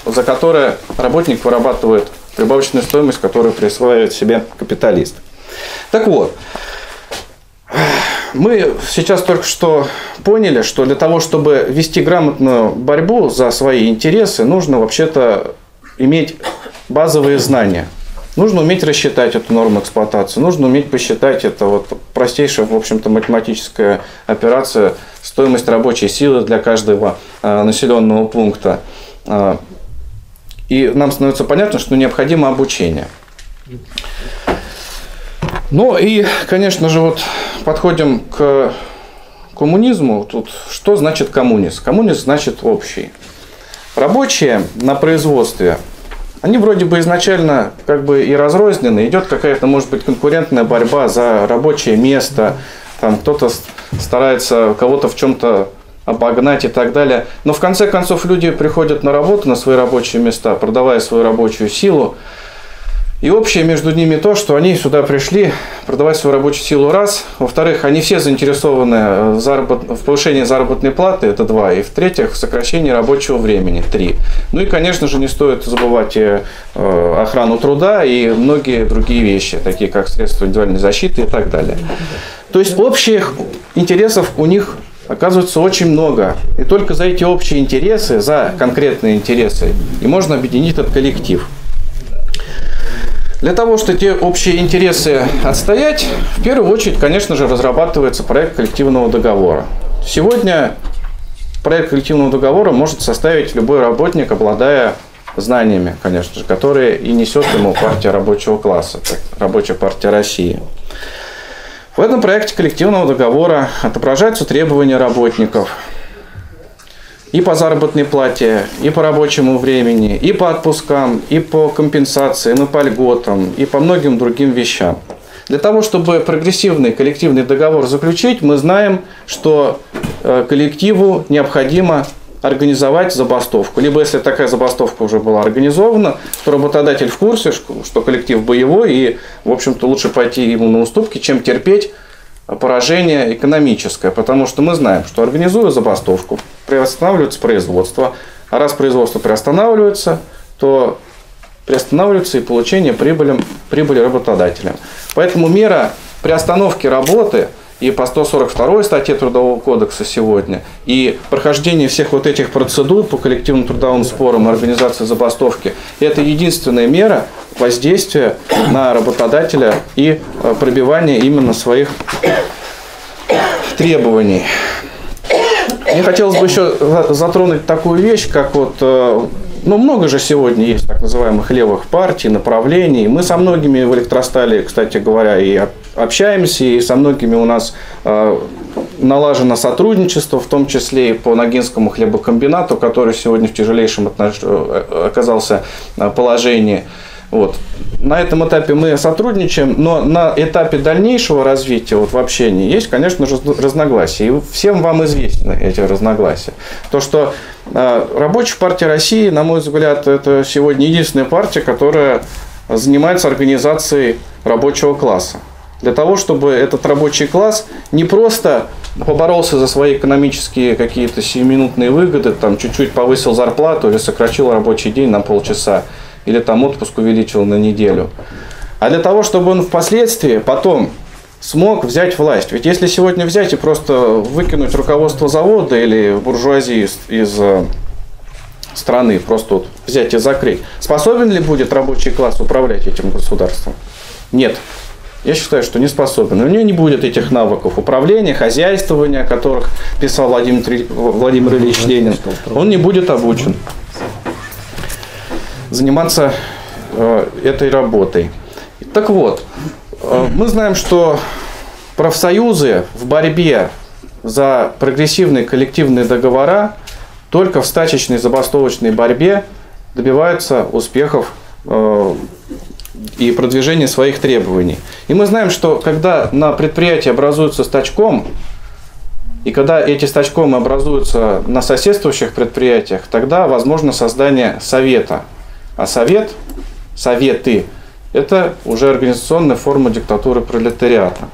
за которое работник вырабатывает прибавочную стоимость, которую присваивает себе капиталист. Так вот, мы сейчас только что поняли, что для того, чтобы вести грамотную борьбу за свои интересы, нужно вообще-то иметь базовые знания. Нужно уметь рассчитать эту норму эксплуатации, нужно уметь посчитать, это вот простейшая, в общем-то, математическая операция, стоимость рабочей силы для каждого населенного пункта. И нам становится понятно, что необходимо обучение. Ну и, конечно же, вот подходим к коммунизму. Тут что значит коммунист? Коммунист значит общий. Рабочие на производстве, они вроде бы изначально как бы и разрознены. Идет какая-то, может быть, конкурентная борьба за рабочее место. Там кто-то старается кого-то в чем-то обогнать и так далее. Но в конце концов люди приходят на работу, на свои рабочие места, продавая свою рабочую силу. И общее между ними то, что они сюда пришли продавать свою рабочую силу, раз. Во-вторых, они все заинтересованы в повышении заработной платы, это 2. И в-третьих, в сокращении рабочего времени, 3. Ну и, конечно же, не стоит забывать и охрану труда и многие другие вещи, такие как средства индивидуальной защиты и так далее. То есть общих интересов у них оказывается очень много. И только за эти общие интересы, за конкретные интересы, и можно объединить этот коллектив. Для того, чтобы эти общие интересы отстоять, в первую очередь, конечно же, разрабатывается проект коллективного договора. Сегодня проект коллективного договора может составить любой работник, обладая знаниями, конечно же, которые и несет ему партия рабочего класса, Рабочая партия России. В этом проекте коллективного договора отображаются требования работников и по заработной плате, и по рабочему времени, и по отпускам, и по компенсациям, и по льготам, и по многим другим вещам. Для того, чтобы прогрессивный коллективный договор заключить, мы знаем, что коллективу необходимо организовать забастовку. Либо, если такая забастовка уже была организована, то работодатель в курсе, что коллектив боевой, и, в общем-то, лучше пойти ему на уступки, чем терпеть поражение экономическое, потому что мы знаем, что организуя забастовку, приостанавливается производство, а раз производство приостанавливается, то приостанавливается и получение прибыли работодателя. Поэтому мера приостановки работы и по 142 статье Трудового кодекса сегодня, и прохождение всех вот этих процедур по коллективным трудовым спорам и организации забастовки – это единственная мера воздействия на работодателя и пробивания именно своих требований. Мне хотелось бы еще затронуть такую вещь, как вот, ну, много же сегодня есть так называемых левых партий, направлений. Мы со многими в Электростале, кстати говоря, и общаемся, и со многими у нас налажено сотрудничество, в том числе и по Ногинскому хлебокомбинату, который сегодня в тяжелейшем оказался положении. Вот. На этом этапе мы сотрудничаем, но на этапе дальнейшего развития вот в общении есть, конечно же, разногласия. И всем вам известны эти разногласия. То, что Рабочая партия России, на мой взгляд, это сегодня единственная партия, которая занимается организацией рабочего класса. Для того, чтобы этот рабочий класс не просто поборолся за свои экономические какие-то сиюминутные выгоды, там чуть-чуть повысил зарплату или сократил рабочий день на полчаса, или там отпуск увеличил на неделю. А для того, чтобы он впоследствии потом смог взять власть. Ведь если сегодня взять и просто выкинуть руководство завода или буржуазии из страны, просто вот взять и закрыть, способен ли будет рабочий класс управлять этим государством? Нет. Я считаю, что не способен. У нее не будет этих навыков управления, хозяйствования, о которых писал Владимир Ильич Ленин. Он не будет обучен заниматься этой работой. Так вот, мы знаем, что профсоюзы в борьбе за прогрессивные коллективные договора только в стачечной забастовочной борьбе добиваются успехов и продвижения своих требований. И мы знаем, что когда на предприятии образуется стачком, и когда эти стачкомы образуются на соседствующих предприятиях, тогда возможно создание совета. А совет, советы, это уже организационная форма диктатуры пролетариата.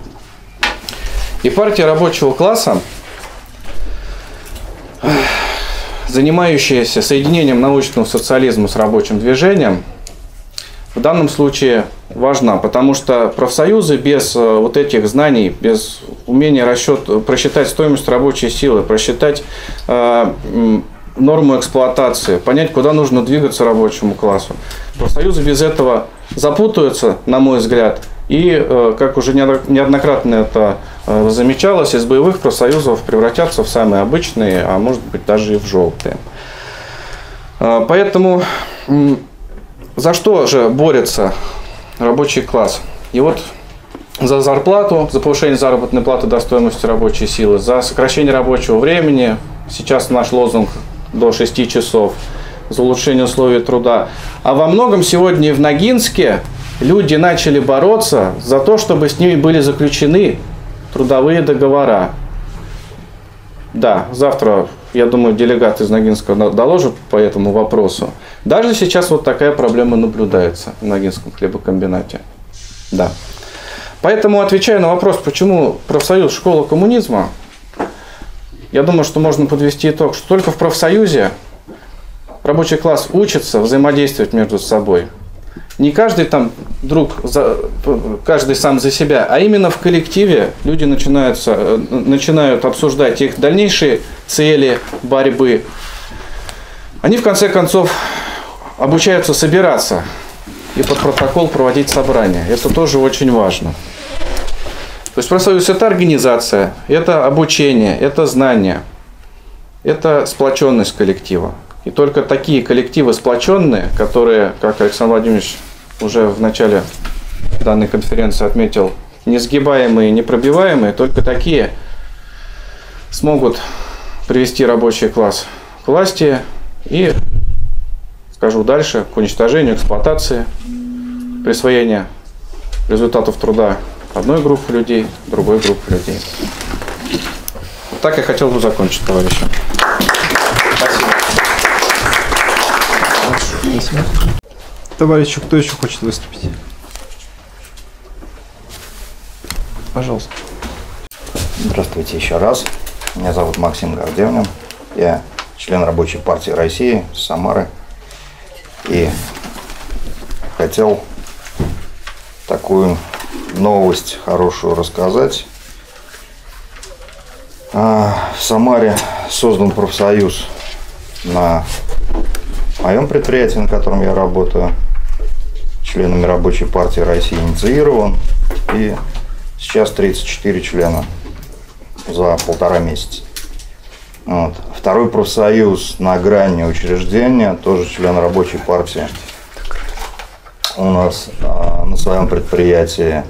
И партия рабочего класса, занимающаяся соединением научного социализма с рабочим движением, в данном случае важна, потому что профсоюзы без вот этих знаний, без умения просчитать стоимость рабочей силы, просчитать норму эксплуатации, понять, куда нужно двигаться рабочему классу. Профсоюзы без этого запутаются, на мой взгляд, и, как уже неоднократно это замечалось, из боевых профсоюзов превратятся в самые обычные, а может быть даже и в желтые. Поэтому за что же борется рабочий класс? И вот за зарплату, за повышение заработной платы до стоимости рабочей силы, за сокращение рабочего времени, сейчас наш лозунг до 6 часов, за улучшение условий труда. А во многом сегодня и в Ногинске люди начали бороться за то, чтобы с ними были заключены трудовые договора. Да, завтра, я думаю, делегат из Ногинска доложит по этому вопросу. Даже сейчас вот такая проблема наблюдается в Ногинском хлебокомбинате. Да. Поэтому, отвечая на вопрос, почему профсоюз школа коммунизма, я думаю, что можно подвести итог, что только в профсоюзе рабочий класс учится взаимодействовать между собой. Не каждый там каждый сам за себя, а именно в коллективе люди начинают обсуждать их дальнейшие цели борьбы. Они в конце концов обучаются собираться и под протокол проводить собрания. Это тоже очень важно. То есть профсоюз – это организация, это обучение, это знание, это сплоченность коллектива. И только такие коллективы сплоченные, которые, как Александр Владимирович уже в начале данной конференции отметил, несгибаемые, непробиваемые, только такие смогут привести рабочий класс к власти и, скажу дальше, к уничтожению, эксплуатации, присвоению результатов труда одной группы людей, другой группы людей. Вот так я хотел бы закончить, товарищи. Спасибо. Товарищи, кто еще хочет выступить? Пожалуйста. Здравствуйте еще раз. Меня зовут Максим Гордевнин. Я член Рабочей партии России, Самары. И хотел такую новость хорошую рассказать. В Самаре создан профсоюз на моем предприятии, на котором я работаю, членами Рабочей партии России инициирован. И сейчас 34 члена за 1,5 месяца. Вот. Второй профсоюз на грани учреждения, тоже член Рабочей партии. У нас на своем предприятии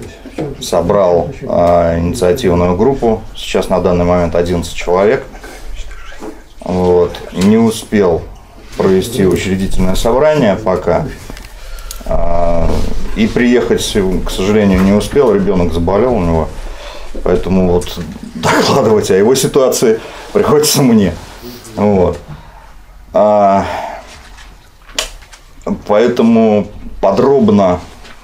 собрал инициативную группу. Сейчас на данный момент 11 человек. Вот. Не успел провести учредительное собрание пока. И приехать, к сожалению, не успел. Ребенок заболел у него. Поэтому вот докладывать о его ситуации приходится мне. Вот. Поэтому подробно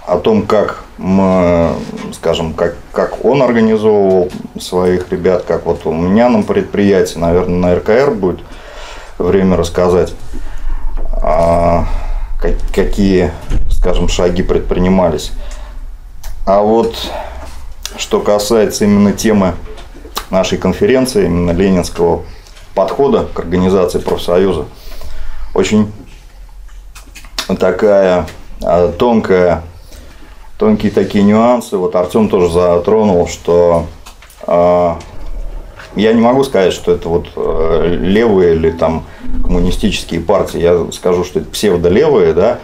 о том, как мы, скажем, как он организовывал своих ребят, как вот у меня на предприятии, наверное, на РКР будет время рассказать, какие, скажем, шаги предпринимались. А вот что касается именно темы нашей конференции, именно ленинского подхода к организации профсоюза, очень такая тонкие такие нюансы. Вот Артём тоже затронул, что я не могу сказать, что это вот левые или там коммунистические партии. Я скажу, что это псевдолевые, да,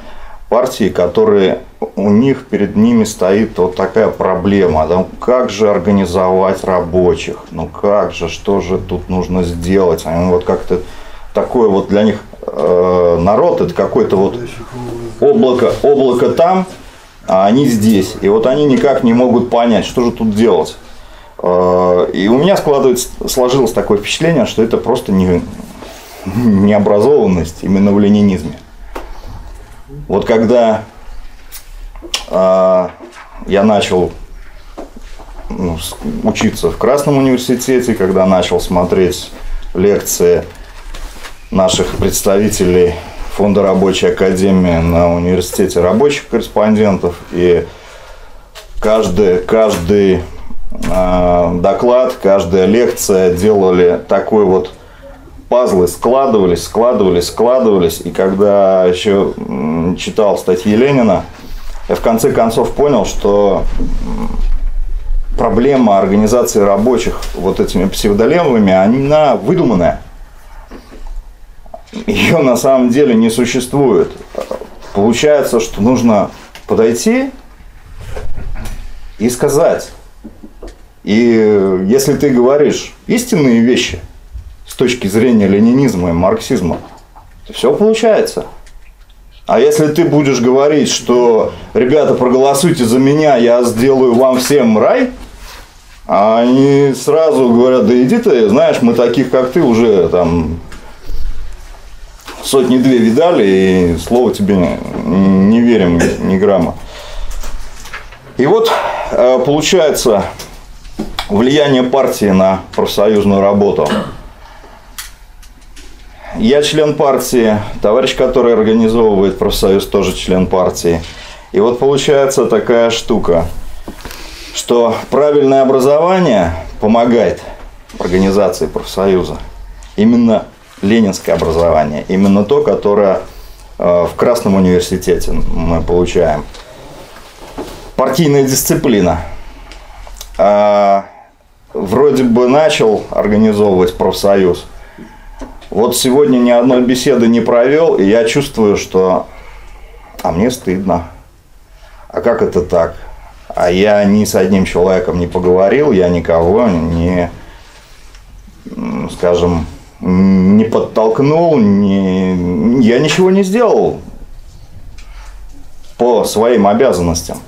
партии, которые у них перед ними стоит вот такая проблема. Да, как же организовать рабочих? Ну как же, что же тут нужно сделать? Они вот как-то такое вот для них народ, это какое-то вот облако там, а они здесь. И вот они никак не могут понять, что же тут делать. И у меня сложилось такое впечатление, что это просто необразованность именно в ленинизме. Вот когда я начал учиться в Красном университете, когда начал смотреть лекции наших представителей Фонда рабочей академии на университете рабочих корреспондентов, и каждый доклад, каждая лекция делали такой вот пазлы, складывались. И когда еще читал статьи Ленина, я в конце концов понял, что проблема организации рабочих вот этими псевдолевыми, она выдуманная. Ее на самом деле не существует. Получается, что нужно подойти и сказать. И если ты говоришь истинные вещи с точки зрения ленинизма и марксизма, то все получается. А если ты будешь говорить, что ребята, проголосуйте за меня, я сделаю вам всем рай, а они сразу говорят, да иди ты, знаешь, мы таких, как ты, уже там сотни-две видали, и слово тебе не верим ни грамма. И вот получается влияние партии на профсоюзную работу. Я член партии, товарищ, который организовывает профсоюз, тоже член партии. И вот получается такая штука, что правильное образование помогает организации профсоюза. Именно ленинское образование, именно то, которое в Красном университете мы получаем. Партийная дисциплина. Вроде бы начал организовывать профсоюз. Вот сегодня ни одной беседы не провел, и я чувствую, что мне стыдно. А как это так? А я ни с одним человеком не поговорил, я никого не, скажем, не подтолкнул, я ничего не сделал по своим обязанностям.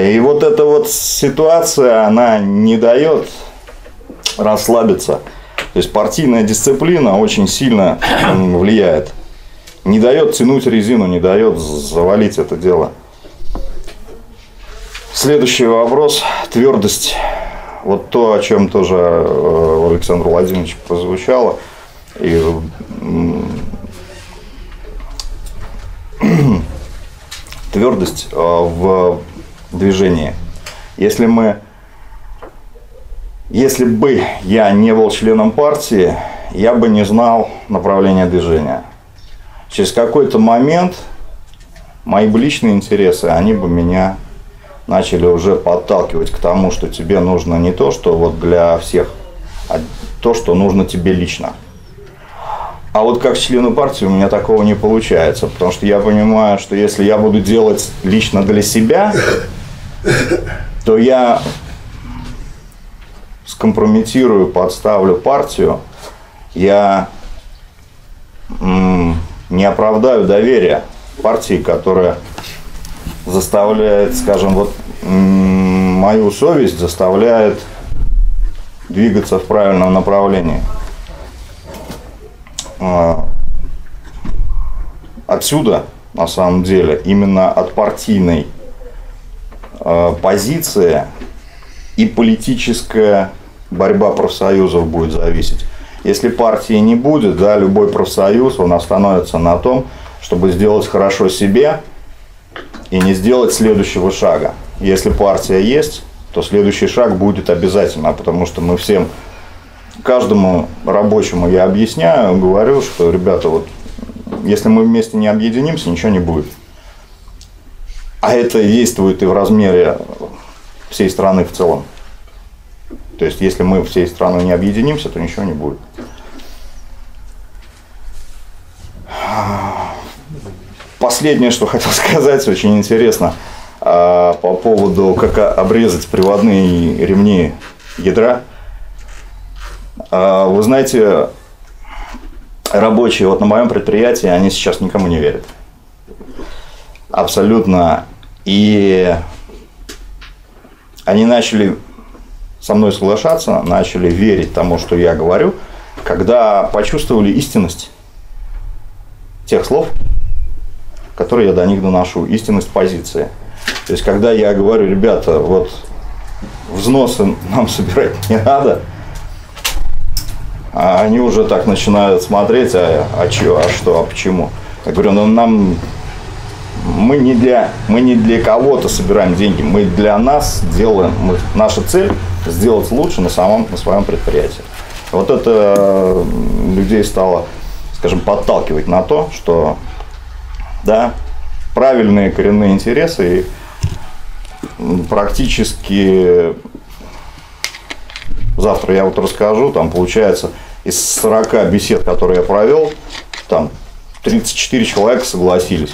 И вот эта вот ситуация, она не дает расслабиться. То есть партийная дисциплина очень сильно влияет. Не дает тянуть резину, не дает завалить это дело. Следующий вопрос. Твердость. Вот то, о чем тоже у Александра Владимировича прозвучало. И твердость в движении. Если мы Если бы я не был членом партии, я бы не знал направления движения. Через какой-то момент мои личные интересы, они бы меня начали уже подталкивать к тому, что тебе нужно не то, что вот для всех, а то, что нужно тебе лично. А вот как члену партии у меня такого не получается, потому что я понимаю, что если я буду делать лично для себя, то я скомпрометирую, подставлю партию, я не оправдаю доверия партии, которая заставляет, скажем, вот мою совесть заставляет двигаться в правильном направлении. Отсюда, на самом деле, именно от партийной позиции и политическая борьба профсоюзов будет зависеть. Если партии не будет, да, любой профсоюз, он остановится на том, чтобы сделать хорошо себе и не сделать следующего шага. Если партия есть, то следующий шаг будет обязательно, потому что мы всем... Каждому рабочему я объясняю, говорю, что, ребята, вот если мы вместе не объединимся, ничего не будет. А это действует и в размере всей страны в целом. То есть, если мы всей страной не объединимся, то ничего не будет. Последнее, что хотел сказать, очень интересно, по поводу, как обрезать приводные ремни ядра. Вы знаете, рабочие вот на моем предприятии, они сейчас никому не верят. Абсолютно. И они начали со мной соглашаться, начали верить тому, что я говорю, когда почувствовали истинность тех слов, которые я до них доношу, истинность позиции. То есть, когда я говорю, ребята, вот взносы нам собирать не надо, а они уже так начинают смотреть, а почему? Я говорю, ну мы не для кого-то собираем деньги, мы для нас делаем, наша цель сделать лучше на своем предприятии. Вот это людей стало, скажем, подталкивать на то, что да, правильные коренные интересы и практически... Завтра я вот расскажу, там получается из 40 бесед, которые я провел, там 34 человека согласились.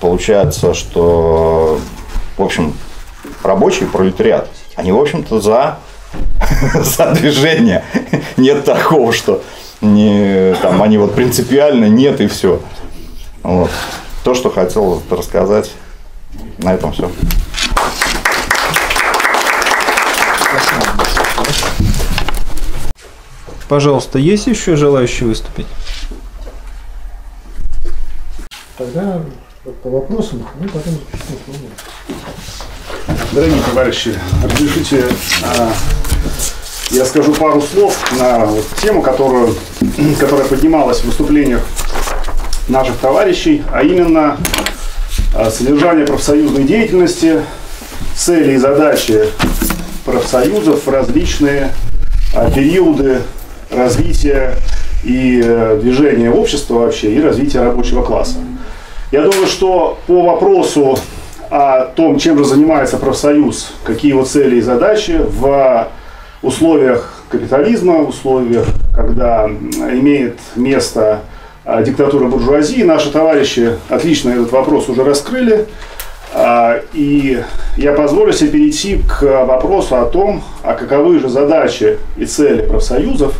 Получается, что, в общем, рабочий пролетариат, они, в общем-то, за движение. Нет такого, что не, там, они вот принципиально нет и все. Вот. То, что хотел рассказать, на этом все. Пожалуйста, есть еще желающие выступить? Тогда по вопросам, ну потом... Дорогие товарищи, разрешите, я скажу пару слов на тему, которая поднималась в выступлениях наших товарищей, а именно содержание профсоюзной деятельности, цели и задачи профсоюзов в различные периоды развития и движения общества вообще, и развития рабочего класса. Я думаю, что по вопросу о том, чем же занимается профсоюз, какие его цели и задачи в условиях капитализма, в условиях, когда имеет место диктатура буржуазии, наши товарищи отлично этот вопрос уже раскрыли. И я позволю себе перейти к вопросу о том, а каковы же задачи и цели профсоюзов.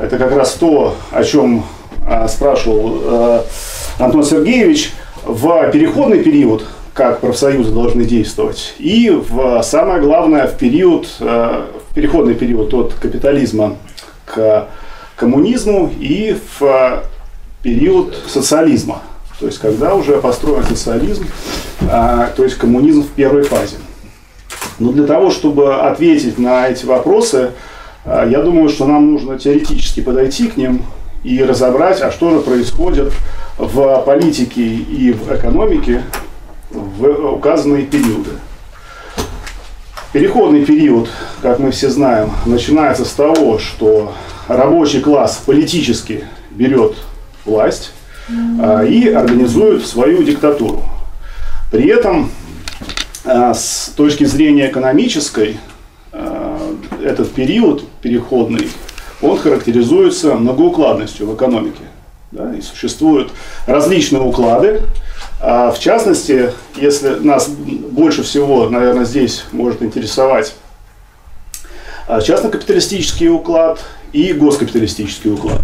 Это как раз то, о чем спрашивал Антон Сергеевич. В переходный период, как профсоюзы должны действовать, и в, самое главное, в переходный период от капитализма к коммунизму и в период социализма. То есть, когда уже построен социализм, то есть коммунизм в первой фазе. Но для того, чтобы ответить на эти вопросы, я думаю, что нам нужно теоретически подойти к ним и разобрать, а что же происходит в политике и в экономике в указанные периоды. Переходный период, как мы все знаем, начинается с того, что рабочий класс политически берет власть и организует свою диктатуру. При этом, с точки зрения экономической, этот период переходный, он характеризуется многоукладностью в экономике. Да, и существуют различные уклады. В частности, если нас больше всего, наверное, здесь может интересовать частно-капиталистический уклад и госкапиталистический уклад.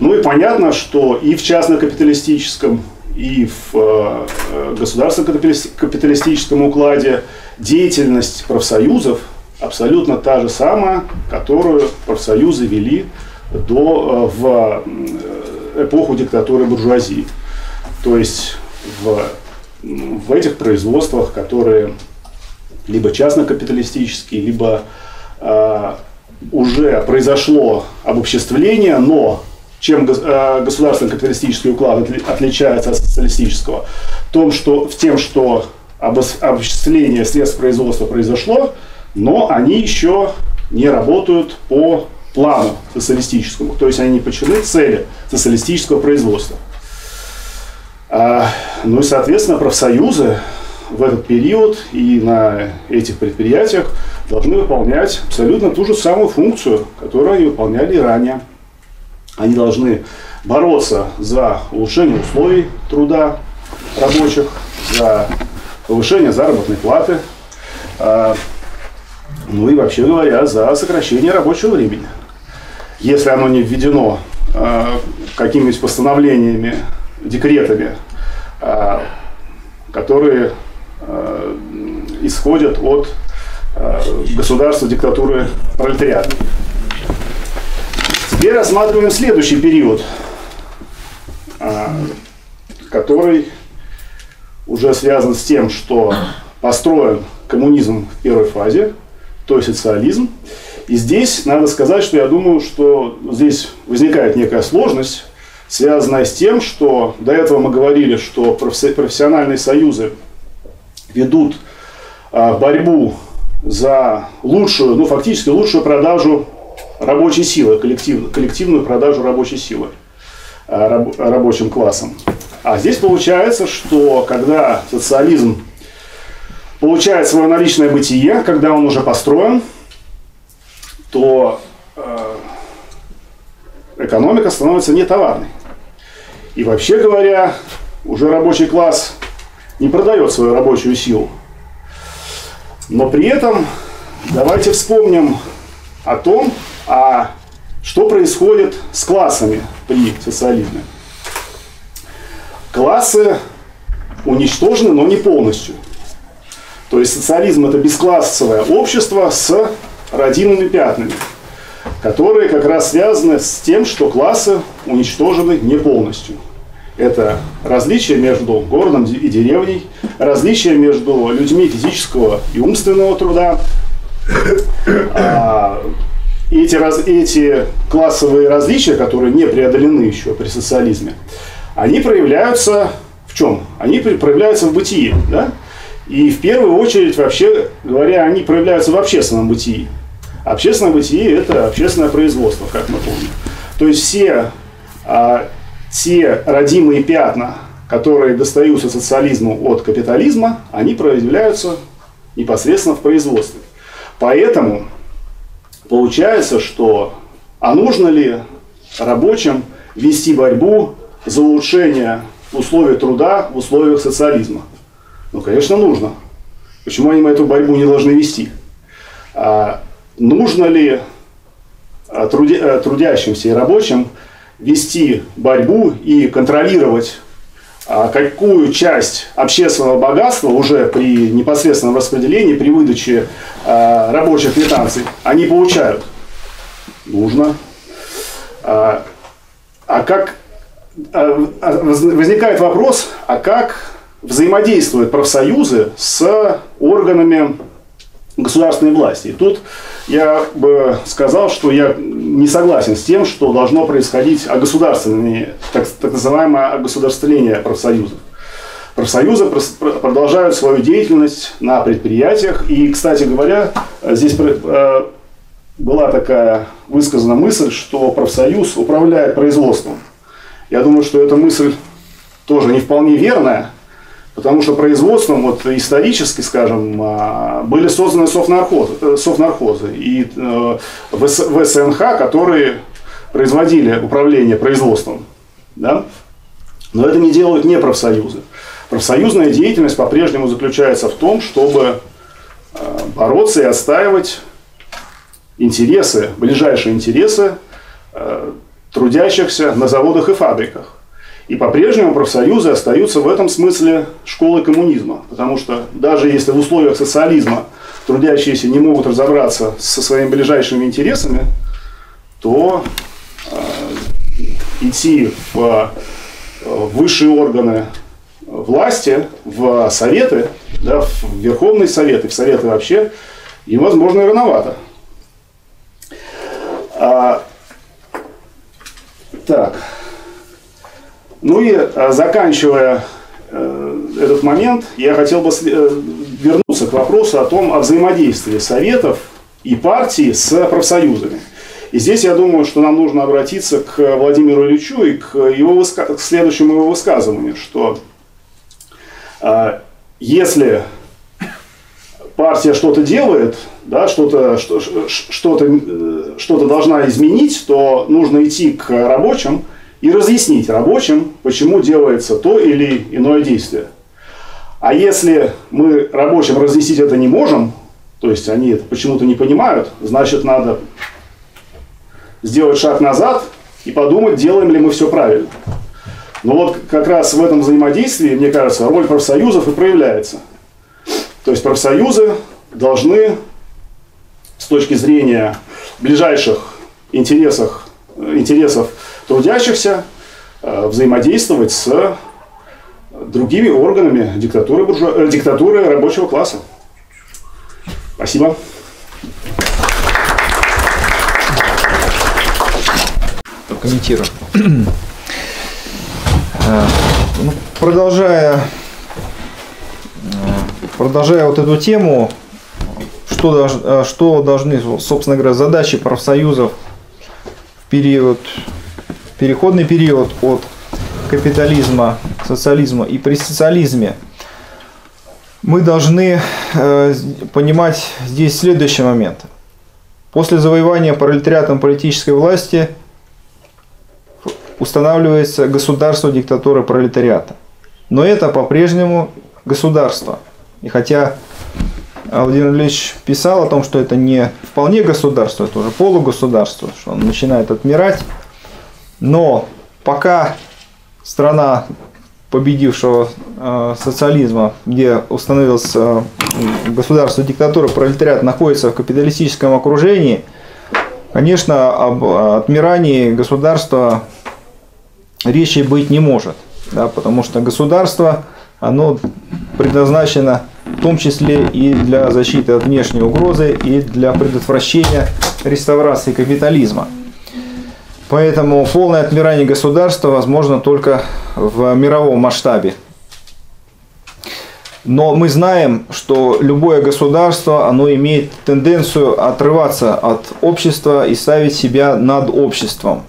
Ну и понятно, что и в частно-капиталистическом, и в государственно-капиталистическом укладе деятельность профсоюзов абсолютно та же самая, которую профсоюзы вели в эпоху диктатуры буржуазии. То есть в этих производствах, которые либо частно-капиталистические, либо уже произошло обобществление, но чем государственно-капиталистический уклад отличается от социалистического? В том, что обобществление средств производства произошло, но они еще не работают по плану социалистическому, то есть они не подчинены цели социалистического производства. Ну и, соответственно, профсоюзы в этот период и на этих предприятиях должны выполнять абсолютно ту же самую функцию, которую они выполняли ранее. Они должны бороться за улучшение условий труда рабочих, за повышение заработной платы, ну и вообще говоря, за сокращение рабочего времени. Если оно не введено какими-нибудь постановлениями, декретами, которые исходят от государства диктатуры пролетариата. Теперь рассматриваем следующий период, который уже связан с тем, что построен коммунизм в первой фазе, то есть социализм. И здесь надо сказать, что я думаю, что здесь возникает некая сложность, связанная с тем, что до этого мы говорили, что профессиональные союзы ведут борьбу за лучшую, ну фактически лучшую продажу рабочей силы, коллективную продажу рабочей силы рабочим классом. А здесь получается, что когда социализм получает свое наличное бытие, когда он уже построен, то экономика становится нетоварной. И вообще говоря, уже рабочий класс не продает свою рабочую силу. Но при этом давайте вспомним о том, что происходит с классами при социализме. Классы уничтожены, но не полностью. То есть социализм – это бесклассовое общество с родимыми пятнами, которые как раз связаны с тем, что классы уничтожены не полностью. Это различия между городом и деревней, различия между людьми физического и умственного труда. Эти классовые различия, которые не преодолены еще при социализме, они проявляются в чем? Они проявляются в бытии. Да? И в первую очередь, вообще говоря, они проявляются в общественном бытии. Общественное бытие – это общественное производство, как мы помним. То есть все те родимые пятна, которые достаются социализму от капитализма, они проявляются непосредственно в производстве. Поэтому получается, что а нужно ли рабочим вести борьбу за улучшение условий труда в условиях социализма? Ну, конечно, нужно. Почему они эту борьбу не должны вести? Нужно ли трудящимся и рабочим вести борьбу и контролировать, какую часть общественного богатства уже при непосредственном распределении, при выдаче рабочих квитанций они получают? Нужно. Возникает вопрос, как взаимодействуют профсоюзы с органами государственной власти. И тут я бы сказал, что я не согласен с тем, что должно происходить так называемое огосударствление профсоюзов. Профсоюзы продолжают свою деятельность на предприятиях. И, кстати говоря, здесь была такая высказана мысль, что профсоюз управляет производством. Я думаю, что эта мысль тоже не вполне верная, потому что производством, вот исторически, скажем, были созданы совнархозы и ВСНХ, которые производили управление производством. Да? Но это не делают не профсоюзы. Профсоюзная деятельность по-прежнему заключается в том, чтобы бороться и отстаивать интересы, ближайшие интересы трудящихся на заводах и фабриках. И по-прежнему профсоюзы остаются в этом смысле школой коммунизма. Потому что даже если в условиях социализма трудящиеся не могут разобраться со своими ближайшими интересами, то идти в высшие органы власти, в советы, да, в Верховные Советы, в советы вообще, им, возможно, и рановато. Так. Ну и заканчивая этот момент, я хотел бы вернуться к вопросу о том, о взаимодействии советов и партии с профсоюзами. И здесь я думаю, что нам нужно обратиться к Владимиру Ильичу и к следующему его высказыванию, что если партия что-то делает, да, что-то должна изменить, то нужно идти к рабочим и разъяснить рабочим, почему делается то или иное действие. А если мы рабочим разъяснить это не можем, то есть они это почему-то не понимают, значит надо сделать шаг назад и подумать, делаем ли мы все правильно. Но вот как раз в этом взаимодействии, мне кажется, роль профсоюзов и проявляется. То есть профсоюзы должны с точки зрения ближайших интересов трудящихся взаимодействовать с другими органами диктатуры рабочего класса. Спасибо. Комментирую. Продолжая вот эту тему, что должны, собственно говоря, задачи профсоюзов в переходный период от капитализма к социализму и при социализме, мы должны понимать здесь следующий момент. После завоевания пролетариатом политической власти устанавливается государство диктатуры пролетариата. Но это по-прежнему государство. И хотя Владимир Ильич писал о том, что это не вполне государство, это уже полугосударство, что он начинает отмирать. Но пока страна победившего социализма, где установилось государство диктатуры пролетариат, находится в капиталистическом окружении, конечно, об отмирании государства речи быть не может, да, потому что государство, оно предназначено в том числе и для защиты от внешней угрозы, и для предотвращения реставрации капитализма. Поэтому полное отмирание государства возможно только в мировом масштабе. Но мы знаем, что любое государство, оно имеет тенденцию отрываться от общества и ставить себя над обществом.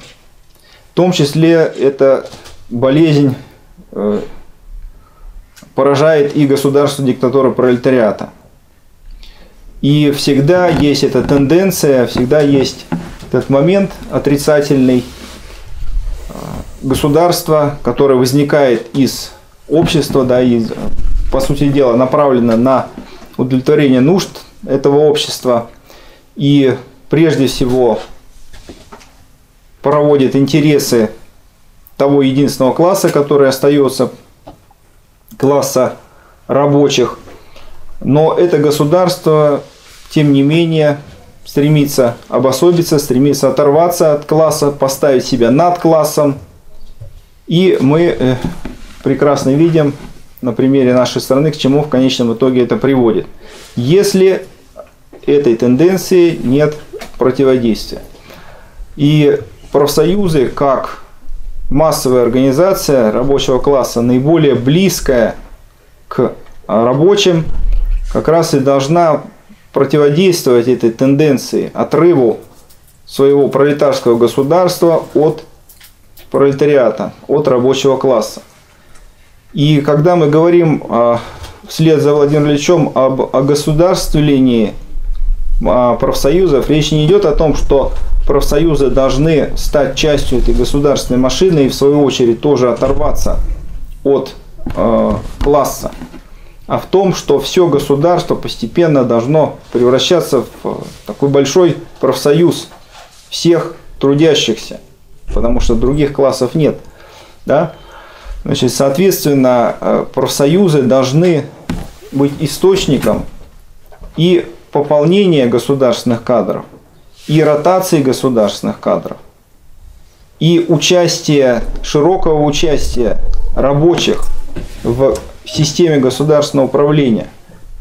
В том числе эта болезнь поражает и государство диктатуры пролетариата. И всегда есть эта тенденция, всегда есть этот момент отрицательный государства, которое возникает из общества, да, и, по сути дела, направлено на удовлетворение нужд этого общества и прежде всего проводит интересы того единственного класса, который остается, класса рабочих. Но это государство, тем не менее, стремится обособиться, стремится оторваться от класса, поставить себя над классом. И мы прекрасно видим на примере нашей страны, к чему в конечном итоге это приводит, если этой тенденции нет противодействия. И профсоюзы, как массовая организация рабочего класса, наиболее близкая к рабочим как раз и должна противодействовать этой тенденции, отрыву своего пролетарского государства от пролетариата, от рабочего класса. И когда мы говорим вслед за Владимиром Ильичем о государствлении профсоюзов, речь не идет о том, что профсоюзы должны стать частью этой государственной машины и в свою очередь тоже оторваться от класса, а в том, что все государство постепенно должно превращаться в такой большой профсоюз всех трудящихся, потому что других классов нет. Да? Значит, соответственно, профсоюзы должны быть источником и пополнения государственных кадров, и ротации государственных кадров, и участия, широкого участия рабочих в системе государственного управления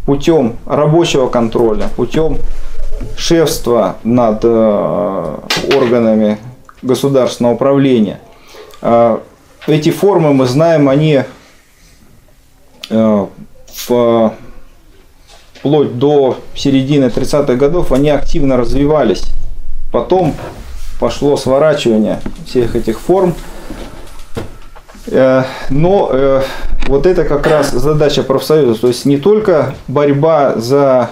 путем рабочего контроля, путем шефства над органами государственного управления. Эти формы, мы знаем, они вплоть до середины 30-х годов они активно развивались. Потом пошло сворачивание всех этих форм. Но вот это как раз задача профсоюза. То есть не только борьба за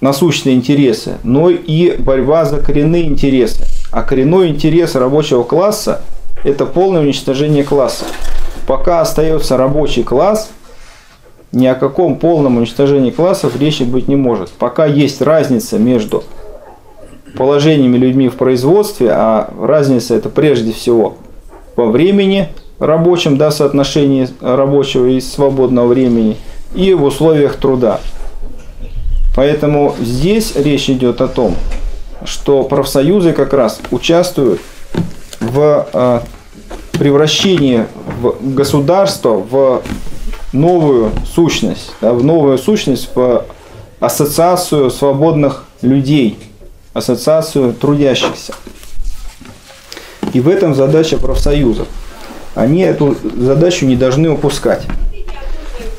насущные интересы, но и борьба за коренные интересы. А коренной интерес рабочего класса – это полное уничтожение класса. Пока остается рабочий класс, ни о каком полном уничтожении классов речи быть не может. Пока есть разница между положениями людьми в производстве, а разница это прежде всего во времени рабочем, да, соотношении рабочего и свободного времени, и в условиях труда. Поэтому здесь речь идет о том, что профсоюзы как раз участвуют в превращении государства в новую сущность, да, в новую сущность, в ассоциацию свободных людей, ассоциацию трудящихся. И в этом задача профсоюзов. Они эту задачу не должны упускать.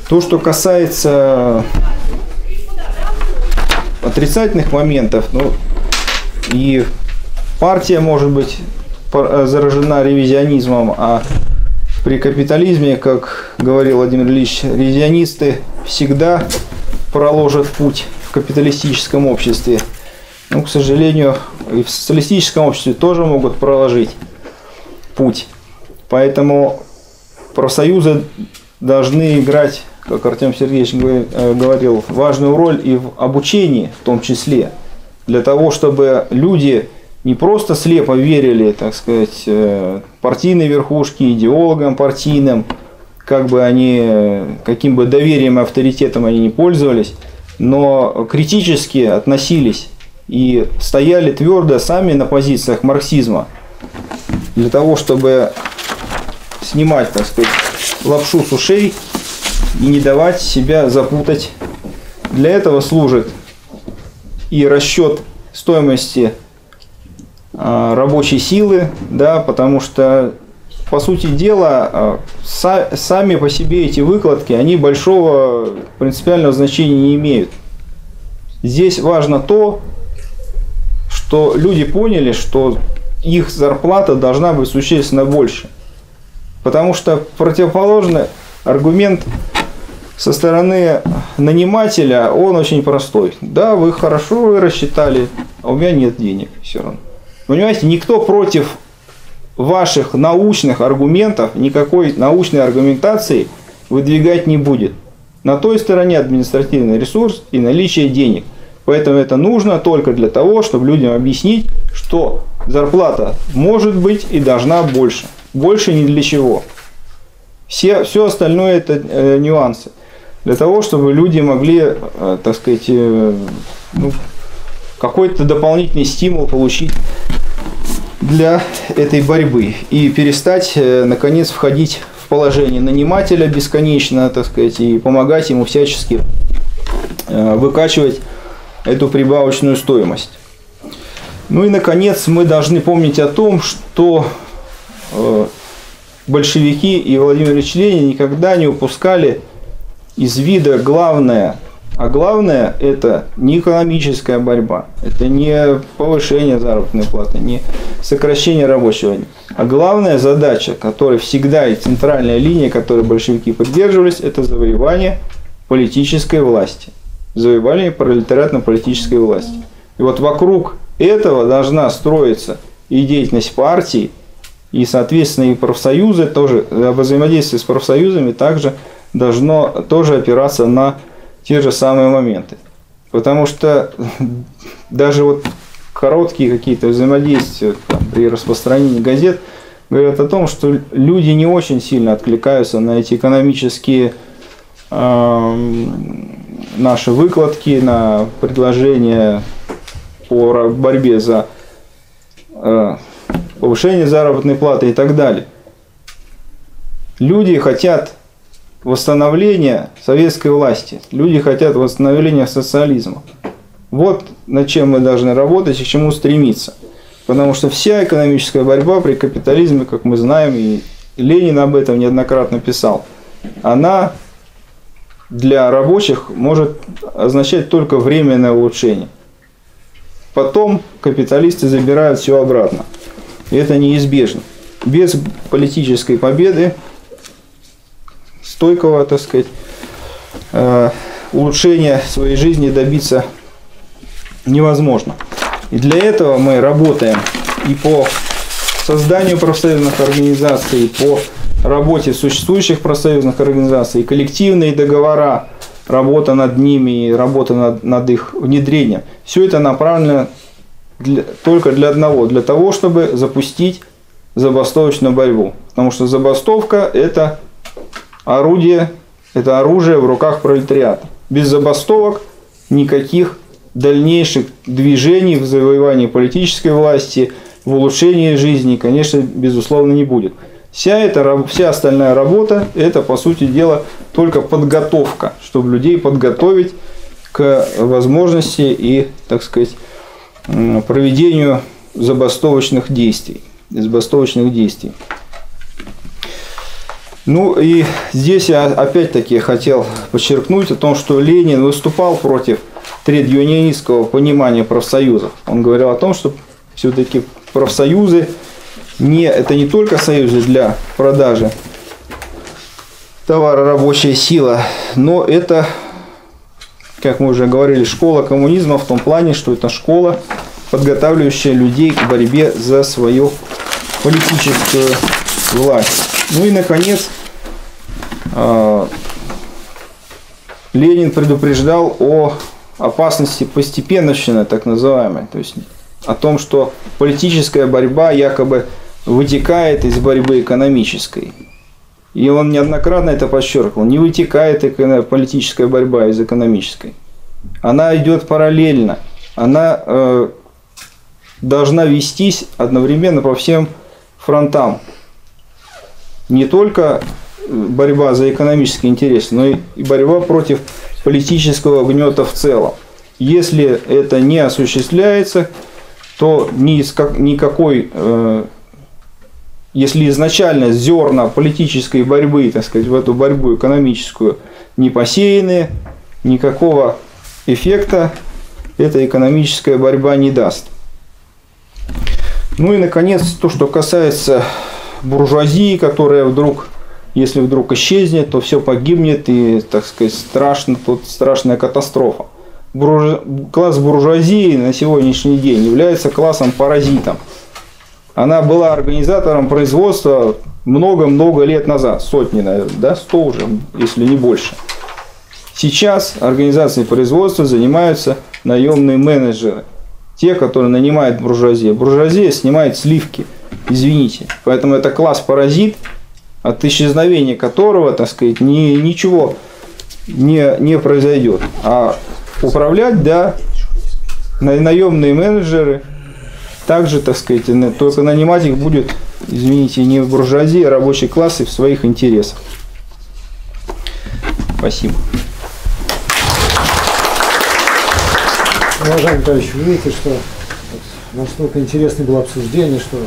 То, что касается отрицательных моментов, ну и партия может быть заражена ревизионизмом, а при капитализме, как говорил Владимир Ильич, ревизионисты всегда проложат путь в капиталистическом обществе. Но, к сожалению, и в социалистическом обществе тоже могут проложить путь. Поэтому профсоюзы должны играть, как Артём Сергеевич говорил, важную роль и в обучении в том числе. Для того, чтобы люди не просто слепо верили, так сказать, партийной верхушке, идеологам партийным, как бы они, каким бы доверием и авторитетом они не пользовались, но критически относились и стояли твердо сами на позициях марксизма, для того, чтобы снимать, так сказать, лапшу с ушей и не давать себя запутать. Для этого служит и расчет стоимости рабочей силы, да, потому что, по сути дела, сами по себе эти выкладки, они большого принципиального значения не имеют. Здесь важно то, что люди поняли, что их зарплата должна быть существенно больше. Потому что противоположный аргумент со стороны нанимателя, он очень простой. Да, вы хорошо, вы рассчитали, а у меня нет денег все равно. Понимаете, никто против ваших научных аргументов, никакой научной аргументации выдвигать не будет. На той стороне административный ресурс и наличие денег. Поэтому это нужно только для того, чтобы людям объяснить, что зарплата может быть и должна больше. Больше ни для чего. Все остальное это нюансы. Для того, чтобы люди могли, так сказать, какой-то дополнительный стимул получить для этой борьбы и перестать, наконец, входить в положение нанимателя бесконечно, так сказать, и помогать ему всячески выкачивать эту прибавочную стоимость. Ну и, наконец, мы должны помнить о том, что большевики и Владимир Ильич Ленин никогда не упускали из вида главное. А главное, это не экономическая борьба, это не повышение заработной платы, не сокращение рабочего времени. А главная задача, которая всегда и центральная линия, которой большевики придерживались, это завоевание политической власти. Завоевание пролетариатно-политической власти. И вот вокруг этого должна строиться и деятельность партии, и, соответственно, и профсоюзы тоже, взаимодействие с профсоюзами также должно тоже опираться на те же самые моменты. Потому что даже вот короткие какие-то взаимодействия там, при распространении газет говорят о том, что люди не очень сильно откликаются на эти экономические наши выкладки, на предложения по борьбе за повышение заработной платы и так далее. Люди хотят восстановление советской власти. Люди хотят восстановления социализма. Вот над чем мы должны работать и к чему стремиться. Потому что вся экономическая борьба при капитализме, как мы знаем, и Ленин об этом неоднократно писал, она для рабочих может означать только временное улучшение. Потом капиталисты забирают все обратно. И это неизбежно. Без политической победы, стойкого, так сказать, улучшения своей жизни добиться невозможно. И для этого мы работаем и по созданию профсоюзных организаций, и по работе существующих профсоюзных организаций, и коллективные договора, работа над ними, и работа над их внедрением. Все это направлено только для одного, для того, чтобы запустить забастовочную борьбу. Потому что забастовка – это орудие, это оружие в руках пролетариата. Без забастовок никаких дальнейших движений в завоевании политической власти, в улучшении жизни, конечно, безусловно, не будет. Вся остальная работа – это, по сути дела, только подготовка, чтобы людей подготовить к возможности и, так сказать, проведению забастовочных действий. Ну и здесь я опять-таки хотел подчеркнуть о том, что Ленин выступал против тред-юнионистского понимания профсоюзов. Он говорил о том, что все-таки профсоюзы это не только союзы для продажи товара рабочая сила, но это, как мы уже говорили, школа коммунизма в том плане, что это школа, подготавливающая людей к борьбе за свою политическую власть. Ну и, наконец, Ленин предупреждал о опасности постепенновщины, так называемой. То есть о том, что политическая борьба якобы вытекает из борьбы экономической. И он неоднократно это подчеркивал. Не вытекает политическая борьба из экономической. Она идет параллельно. Она должна вестись одновременно по всем фронтам. Не только борьба за экономические интересы, но и борьба против политического гнета в целом. Если это не осуществляется, то никакой, если изначально зерна политической борьбы, так сказать, в эту борьбу экономическую не посеяны, никакого эффекта эта экономическая борьба не даст. Ну и, наконец, то, что касается буржуазии, которая вдруг, если вдруг исчезнет, то все погибнет и, так сказать, страшная катастрофа. Класс буржуазии на сегодняшний день является классом-паразитом. Она была организатором производства много-много лет назад, сотни, наверное, да, 100 уже, если не больше. Сейчас организацией производства занимаются наемные менеджеры, те, которые нанимают буржуазию. Буржуазия снимает сливки. Извините. Поэтому это класс-паразит, от исчезновения которого, так сказать, ничего не произойдет. А управлять, да, наемные менеджеры, также, так сказать, только нанимать их будет, извините, не буржуазия, а рабочий класс и в своих интересах. Спасибо. Уважаемый товарищ, вы видите, что настолько интересное было обсуждение, что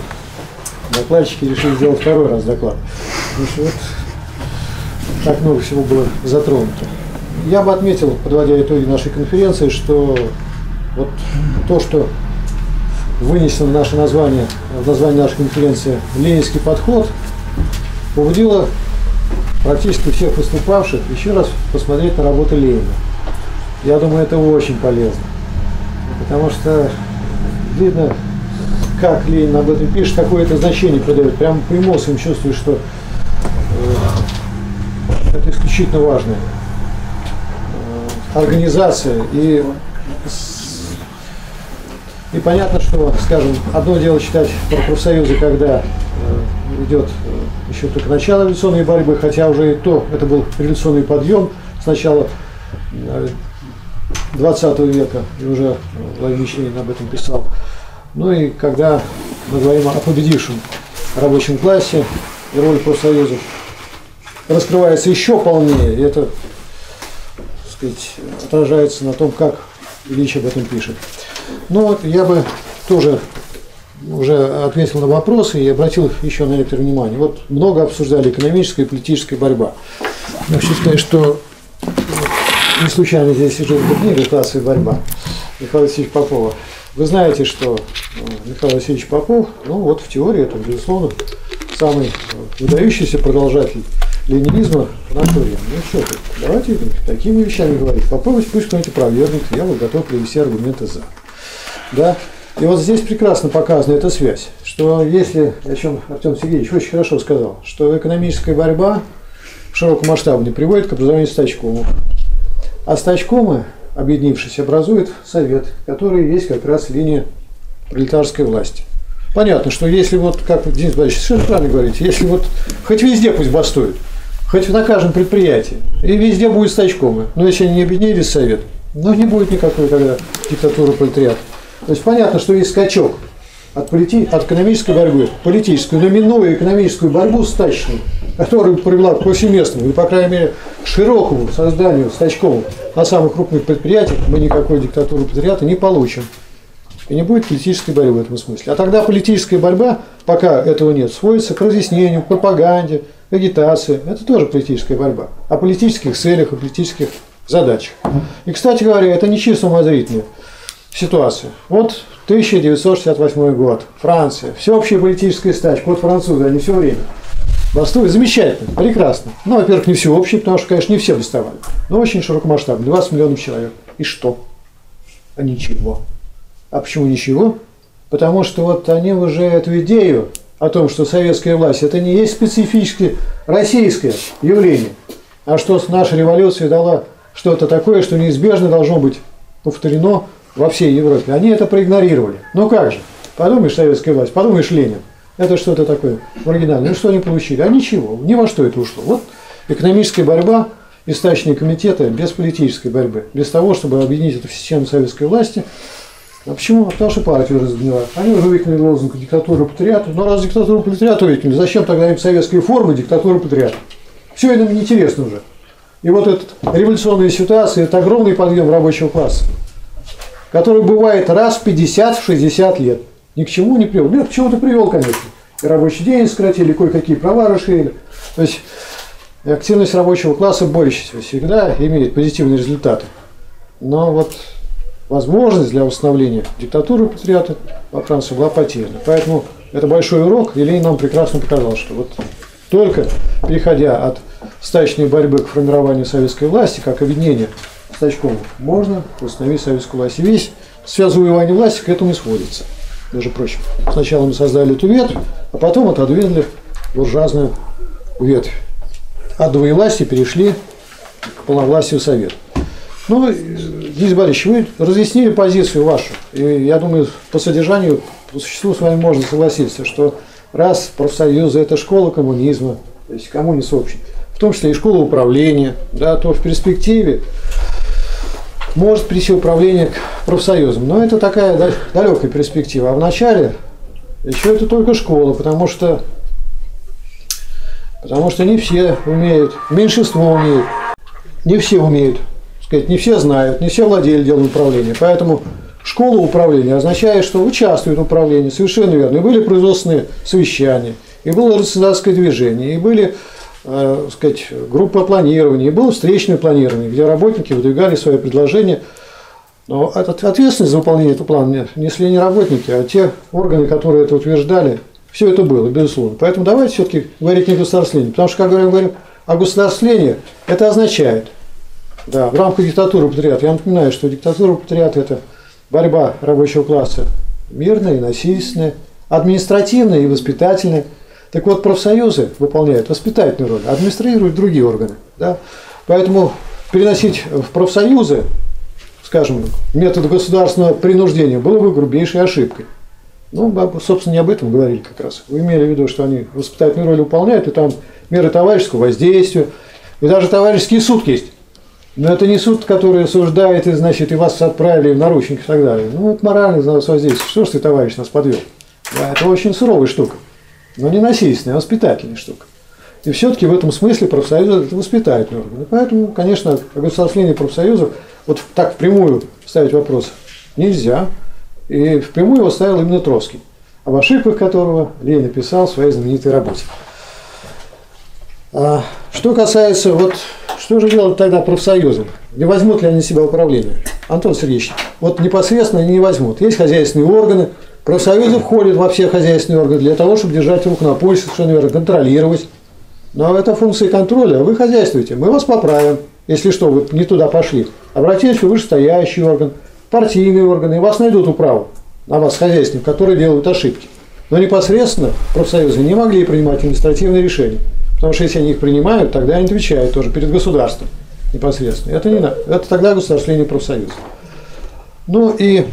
докладчики решили сделать второй раз доклад. Потому что вот так много всего было затронуто. Я бы отметил, подводя итоги нашей конференции, что вот то, что вынесено в наше название, в название нашей конференции «Ленинский подход», побудило практически всех выступавших еще раз посмотреть на работу Ленина. Я думаю, это очень полезно, потому что видно, как Ленин об этом пишет, какое это значение придает. Прямо по эмоциям чувствуешь, что это исключительно важная организация. И понятно, что, скажем, одно дело читать про профсоюзы, когда идет еще только начало революционной борьбы, хотя уже и то, это был революционный подъем с начала 20 века, и уже Владимир Ильич Ленин об этом писал. Ну и когда мы говорим о победившем рабочем классе и роли профсоюзов, раскрывается еще полнее, и это, так сказать, отражается на том, как Ильич об этом пишет. Ну вот, я бы тоже уже ответил на вопросы и обратил еще на некоторое внимание. Вот много обсуждали экономическая и политическая борьба. Я считаю, что не случайно здесь лежит книга «Классовая борьба» Михаила Васильевича Попова. Вы знаете, что Михаил Васильевич Попов, ну вот в теории, это, безусловно, самый выдающийся продолжатель ленинизма в наше время. Ну что ты, давайте такими вещами говорить. Попробуйте, пусть кто-нибудь опровергнет, я вот готов привести аргументы «за». Да? И вот здесь прекрасно показана эта связь, что если, о чем Артём Сергеевич очень хорошо сказал, что экономическая борьба широкомасштабно приводит к образованию стачкома. А стачкомы, объединившись, образуют совет, который есть как раз линия пролетарской власти. Понятно, что если вот, как Денис Борисович совершенно правильно говорит, если вот хоть везде пусть бастует, хоть на каждом предприятии, и везде будет стачкомы, но если они не объединились в совет, ну не будет никакой тогда диктатуры пролетариата. То есть понятно, что есть скачок от экономической борьбы, политическую, но минуя экономическую борьбу стачную, которая привела к повсеместному и, по крайней мере, к широкому созданию стачков на самых крупных предприятиях, мы никакой диктатуры пролетариата не получим. И не будет политической борьбы в этом смысле. А тогда политическая борьба, пока этого нет, сводится к разъяснению, к пропаганде, к агитации. Это тоже политическая борьба. О политических целях, о политических задачах. И, кстати говоря, это не чисто умозрительная ситуация. Вот 1968 год, Франция, всеобщая политическая стачка. Вот французы, они все время бастуют. Замечательно, прекрасно. Ну, во-первых, не всеобщие, потому что, конечно, не все бастовали. Но очень широкомасштабно, 20 миллионов человек. И что? А ничего. А почему ничего? Потому что вот они уже эту идею о том, что советская власть – это не есть специфически российское явление, а что наша революция дала что-то такое, что неизбежно должно быть повторено во всей Европе. Они это проигнорировали. Ну как же? Подумаешь, советская власть, подумаешь, Ленин. Это что-то такое оригинальное. Ну что они получили? А ничего. Ни во что это ушло. Вот экономическая борьба и стачные комитеты без политической борьбы, без того, чтобы объединить эту систему советской власти. А почему? Потому что партия уже загнила. Они уже выкинули лозунг «диктатура пролетариата». Но раз диктатуру пролетариата выкинули, зачем тогда им советские формы диктатуры пролетариата? Все это неинтересно уже. И вот эта революционная ситуация – это огромный подъем рабочего класса, который бывает раз в 50-60 лет. Ни к чему не привел. Нет, к чему-то привел, конечно. И рабочий день сократили, кое-какие права расширили. То есть активность рабочего класса борющаяся всегда имеет позитивные результаты. Но вот возможность для восстановления диктатуры пролетариата во Франции была потеряна. Поэтому это большой урок, и Ленин нам прекрасно показал, что вот только переходя от стачной борьбы к формированию советской власти, как объединение стачком, можно восстановить советскую власть. И весь связывание власти к этому и сводится. Между прочим, сначала мы создали эту ветвь, а потом отодвинули буржуазную ветвь. От двоевластия перешли к полновластию совета. Ну, Денис Борисович, вы разъяснили позицию вашу, и я думаю, по содержанию, по существу с вами можно согласиться, что раз профсоюзы – это школа коммунизма, то есть коммунизм общий, в том числе и школа управления, да, то в перспективе может прийти управление к профсоюзам. Но это такая далекая перспектива, а вначале еще это только школа, потому что не все умеют, меньшинство умеет, не все умеют. Не все знают, не все владели делом управления. Поэтому школа управления означает, что участвует в управлении, совершенно верно. И были производственные совещания, и было гражданское движение, и были сказать, группа планирования, и было встречное планирование, где работники выдвигали свои предложения. Но ответственность за выполнение этого плана несли не работники, а те органы, которые это утверждали. Все это было, безусловно. Поэтому давайте все-таки говорить не о государствлении. Потому что, как говорим о государствлении, это означает, да, в рамках диктатуры патриата, я напоминаю, что диктатура патриата – это борьба рабочего класса мирная и насильственная, административная и воспитательная. Так вот, профсоюзы выполняют воспитательную роль, администрируют другие органы. Да? Поэтому переносить в профсоюзы, скажем, метод государственного принуждения было бы грубейшей ошибкой. Ну, собственно, не об этом говорили как раз. Вы имели в виду, что они воспитательную роль выполняют, и там меры товарищеского воздействия, и даже товарищеский суд есть. Но это не суд, который осуждает, и, значит, и вас отправили в наручники и так далее. Ну, это моральное воздействие. Что ж ты, товарищ, нас подвел? Да, это очень суровая штука, но не насильственная, а воспитательная штука. И все-таки в этом смысле профсоюзы – это воспитательный орган. И поэтому, конечно, о государствлении профсоюзов вот так впрямую ставить вопрос нельзя. И впрямую его ставил именно Троцкий, об ошибках которого Ленин писал в своей знаменитой работе. А что касается, вот, что же делают тогда профсоюзы? Не возьмут ли они себя управление? Антон Сергеевич, вот непосредственно они не возьмут. Есть хозяйственные органы, профсоюзы входят во все хозяйственные органы для того, чтобы держать руку на пульсе, совершенно верно, контролировать. Но это функции контроля, вы хозяйствуете, мы вас поправим, если что, вы не туда пошли. Обратились в вышестоящий орган, партийные органы, и вас найдут управу на вас, хозяйственник, которые делают ошибки. Но непосредственно профсоюзы не могли принимать административные решения, потому что если они их принимают, тогда они отвечают тоже перед государством непосредственно. Это, не, это тогда государствление профсоюза. Ну и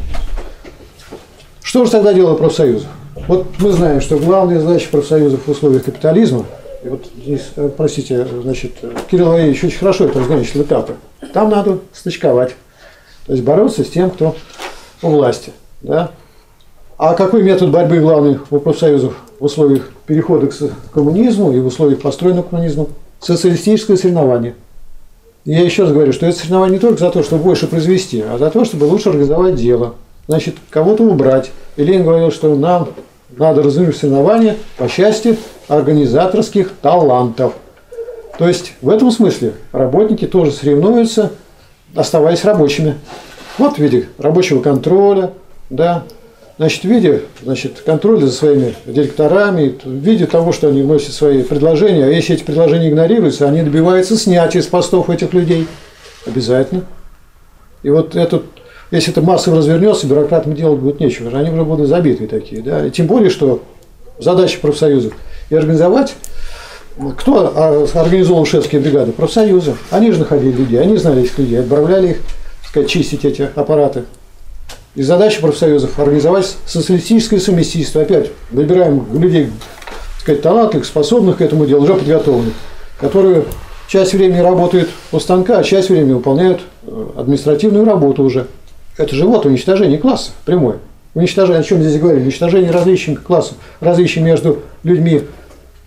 что же тогда делают профсоюзы? Вот мы знаем, что главная задача профсоюзов в условиях капитализма, и вот здесь, простите, значит, Кирилл Валерьевич очень хорошо это разграничил этапы, там надо стычковать. То есть бороться с тем, кто у власти. Да? А какой метод борьбы главный у профсоюзов в условиях перехода к коммунизму и в условиях построенного коммунизма? Социалистическое соревнование. И я еще раз говорю, что это соревнование не только за то, чтобы больше произвести, а за то, чтобы лучше организовать дело. Значит, кого-то убрать. И Ленин говорил, что нам надо развернуть соревнования по части организаторских талантов. То есть в этом смысле работники тоже соревнуются, оставаясь рабочими. Вот в виде рабочего контроля, да, значит, в виде, значит, контроля за своими директорами, в виде того, что они вносят свои предложения. А если эти предложения игнорируются, они добиваются снятия с постов этих людей. Обязательно. И вот этот, если это массово развернется, бюрократам делать будет нечего. Они уже будут забиты такие. Да? И тем более, что задача профсоюзов и организовать. Кто организовал шефские бригады? Профсоюзы. Они же находили людей, они знали этих людей, отправляли их, так сказать, чистить эти аппараты. И задача профсоюзов – организовать социалистическое совместительство. Опять выбираем людей, так сказать, талантливых, способных к этому делу, уже подготовленных, которые часть времени работают у станка, а часть времени выполняют административную работу уже. Это же вот уничтожение класса прямое. Уничтожение, о чем здесь говорили, уничтожение различий классов, различий между людьми,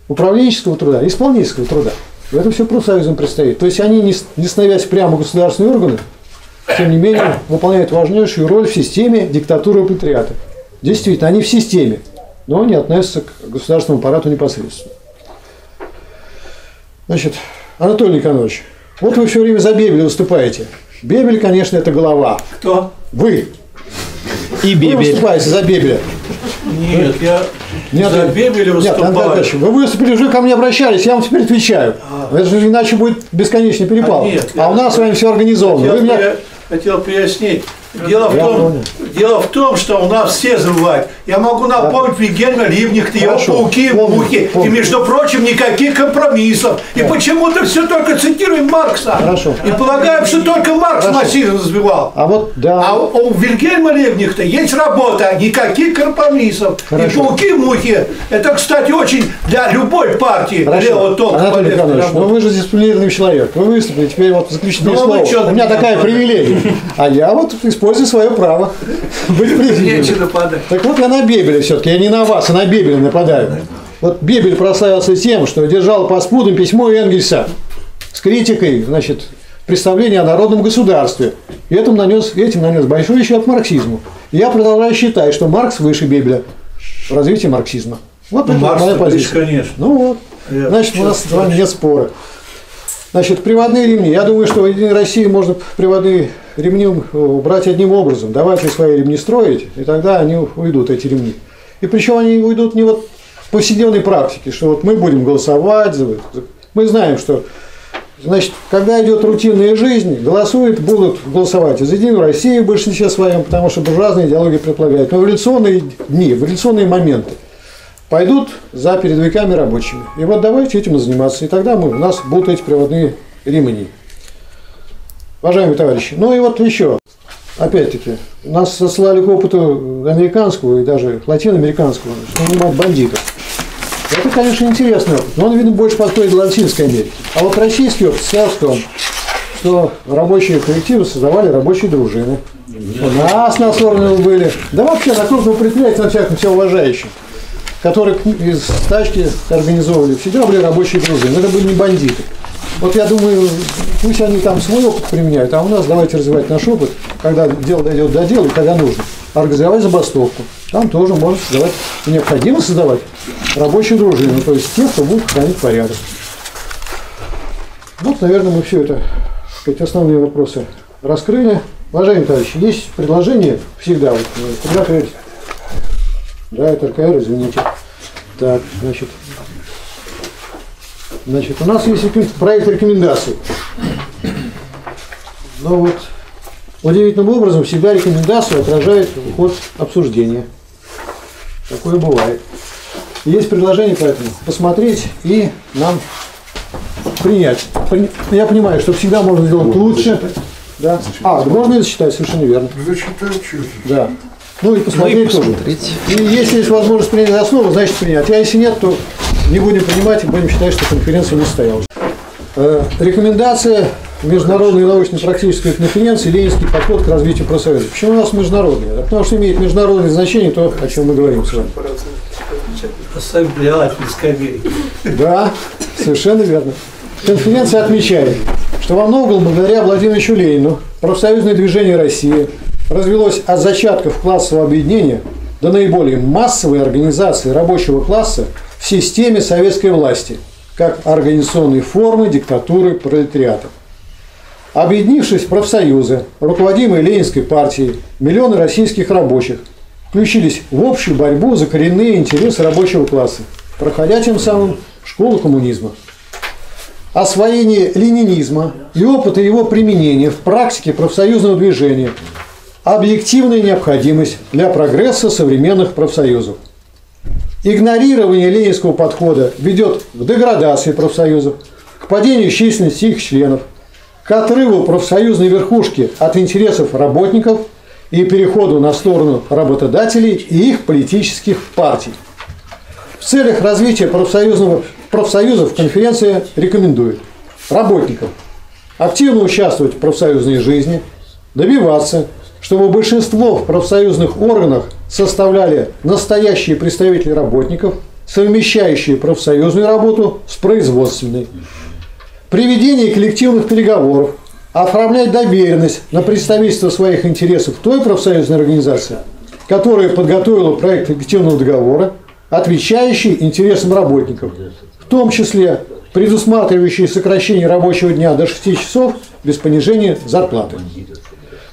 управленческого труда, исполнительского труда. Это все профсоюзам предстоит. То есть они, не становясь прямо государственные органы, тем не менее, выполняют важнейшую роль в системе диктатуры патриата. Действительно, они в системе, но не относятся к государственному аппарату непосредственно. Значит, Анатолий Николаевич, вот вы все время за Бебеля выступаете. Бебель, конечно, это голова. Кто? Вы. И Бебель. Вы выступаете за Бебеля. Нет, я... Нет, за Бебеля выступали. Нет, вы выступили, уже ко мне обращались, я вам теперь отвечаю. Это же иначе будет бесконечный перепал. У нас с вами все организовано. Хотел пояснить. Дело в том, что у нас все взрывают. Я могу напомнить Вильгельма Ливнихта, его пауки и мухи. И, между прочим, никаких компромиссов. И почему-то все только цитируем Маркса. Хорошо. И полагаем, что только Маркс массизм развивал. А вот, да. А у Вильгельма Ливнихта есть работа, никаких компромиссов. Хорошо. И пауки и мухи. Это, кстати, очень для любой партии левого толка. Анатолий Николаевич, ну вы же дисциплинированный человек. Вы выступили, теперь вот заключительное слово. У меня такая привилегия. А я вот использую свое право быть президентом. Так вот я на Бебеля все-таки, я не на вас, а на Бебеля нападаю. Вот Бебель прославился тем, что держал по спудам письмо Энгельса с критикой, значит, представления о народном государстве. И этим нанес большой ущерб марксизму. И я продолжаю считать, что Маркс выше Бебеля в развитии марксизма. Вот это моя позиция. Конечно. Ну вот. Значит, у нас с вами нет спора. Значит, приводные ремни. Я думаю, что в Единой России можно приводные ремни брать одним образом. Давайте свои ремни строить, и тогда они уйдут, эти ремни. И причем они уйдут не вот в повседневной практике, что вот мы будем голосовать. Мы знаем, что, значит, когда идет рутинная жизнь, голосуют, будут голосовать из Единой России в большинстве своем, потому что буржуазные идеологии преплавляют. Но в революционные дни, в революционные моменты пойдут за передовиками рабочими. И вот давайте этим и заниматься. И тогда у нас будут эти приводные ремни. Уважаемые товарищи, ну и вот еще, опять-таки, нас сослали к опыту американского и даже латиноамериканского, что нанимать бандитов. Это, конечно, интересный опыт, но он, видно, больше подходит Латинской Америке. А вот российский опыт состоял в том, что рабочие коллективы создавали рабочие дружины. У нас на Сорнове были, да вообще на крупном предприятии, на всяком все уважающем, которые из тачки организовывали, всегда были рабочие дружины, это были не бандиты. Вот я думаю, пусть они там свой опыт применяют, а у нас давайте развивать наш опыт, когда дело дойдет до дела и когда нужно. Организовать забастовку. Там тоже можно создавать, необходимо создавать рабочие дружины, то есть тех, кто будет хранить порядок. Вот, наверное, мы все это, сказать, основные вопросы раскрыли. Уважаемые товарищи, есть предложение всегда, вот, когда говорить. Да, это РКР, извините. Так, значит. Значит, у нас есть проект рекомендаций. Но вот удивительным образом всегда рекомендации отражают ход обсуждения. Такое бывает. Есть предложение поэтому посмотреть и нам принять. Я понимаю, что всегда можно сделать лучше. Да. А, можно это считать, совершенно верно. Зачитаю чуть-чуть. Да. Ну и посмотреть тоже. И если есть возможность принять за основу, значит принять. А если нет, то не будем принимать и будем считать, что конференция не состоялась. Рекомендация международной научно-практической конференции «Ленинский подход к развитию профсоюза». Почему у нас международная? Да потому что имеет международное значение то, о чем мы говорим с вами. Ассамблея Латинской Америки. Да, совершенно верно. Конференция отмечает, что во многом благодаря Владимиру Ильичу Ленину профсоюзное движение России развелось от зачатков классового объединения до наиболее массовой организации рабочего класса в системе советской власти, как организационной формы диктатуры пролетариата. Объединившись в профсоюзы, руководимые Ленинской партией, миллионы российских рабочих включились в общую борьбу за коренные интересы рабочего класса, проходя тем самым школу коммунизма. Освоение ленинизма и опыта его применения в практике профсоюзного движения – объективная необходимость для прогресса современных профсоюзов. Игнорирование ленинского подхода ведет к деградации профсоюзов, к падению численности их членов, к отрыву профсоюзной верхушки от интересов работников и переходу на сторону работодателей и их политических партий. В целях развития профсоюзов конференция рекомендует работникам активно участвовать в профсоюзной жизни, добиваться, чтобы большинство в профсоюзных органах составляли настоящие представители работников, совмещающие профсоюзную работу с производственной. При ведении коллективных переговоров оформлять доверенность на представительство своих интересов той профсоюзной организации, которая подготовила проект коллективного договора, отвечающий интересам работников, в том числе предусматривающий сокращение рабочего дня до 6 часов без понижения зарплаты.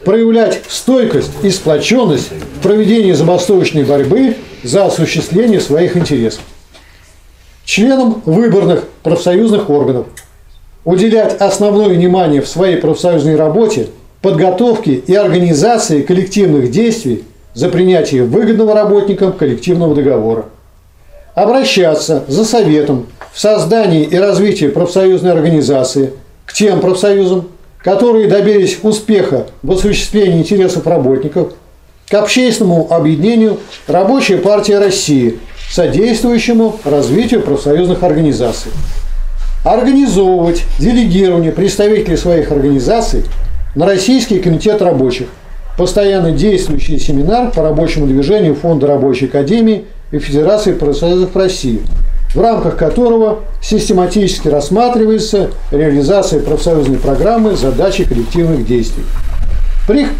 Проявлять стойкость и сплоченность в проведении забастовочной борьбы за осуществление своих интересов. Членам выборных профсоюзных органов уделять основное внимание в своей профсоюзной работе подготовке и организации коллективных действий за принятие выгодного работникам коллективного договора. Обращаться за советом в создании и развитии профсоюзной организации к тем профсоюзам, которые добились успеха в осуществлении интересов работников, к общественному объединению Рабочая партия России, содействующему развитию профсоюзных организаций. Организовывать делегирование представителей своих организаций на Российский комитет рабочих, постоянно действующий семинар по рабочему движению Фонда рабочей академии и Федерации профсоюзов России, в рамках которого систематически рассматривается реализация профсоюзной программы «Задачи коллективных действий».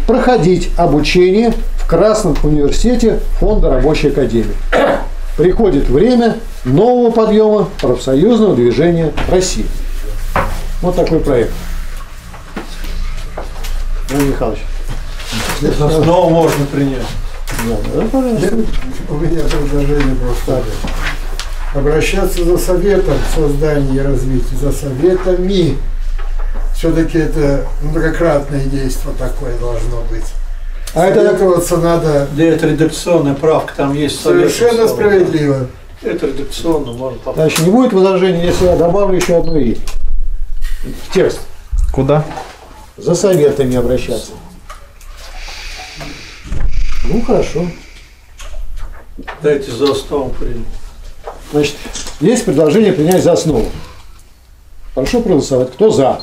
Проходить обучение в Красном университете Фонда рабочей академии. приходит время нового подъема профсоюзного движения России. Вот такой проект. Владимир Михайлович. Снова можно принять. Да, пожалуйста. У меня предложение просто. Обращаться за советом в создании и развитии, за советами. Все-таки это многократное действие такое должно быть. А советоваться это надо. Да, это редакционная правка, там есть совершенно справедливо. Это редакционно можно попасть. Значит, не будет возражения, если я добавлю еще одну «и» в текст. Куда? За советами обращаться. Ну хорошо. Дайте за основу принять. Значит, есть предложение принять за основу. Прошу проголосовать. Кто за?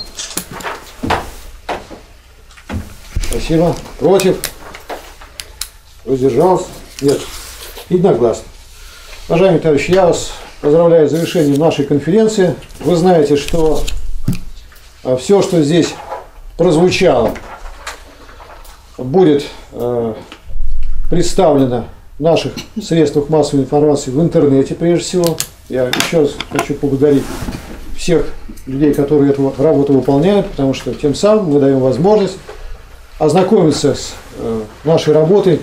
Спасибо. Против? Воздержался? Нет. Единогласно. Уважаемые товарищи, я вас поздравляю с завершением нашей конференции. Вы знаете, что все, что здесь прозвучало, будет представлено в наших средствах массовой информации в интернете, прежде всего. Я еще раз хочу поблагодарить всех людей, которые эту работу выполняют, потому что тем самым мы даем возможность ознакомиться с нашей работой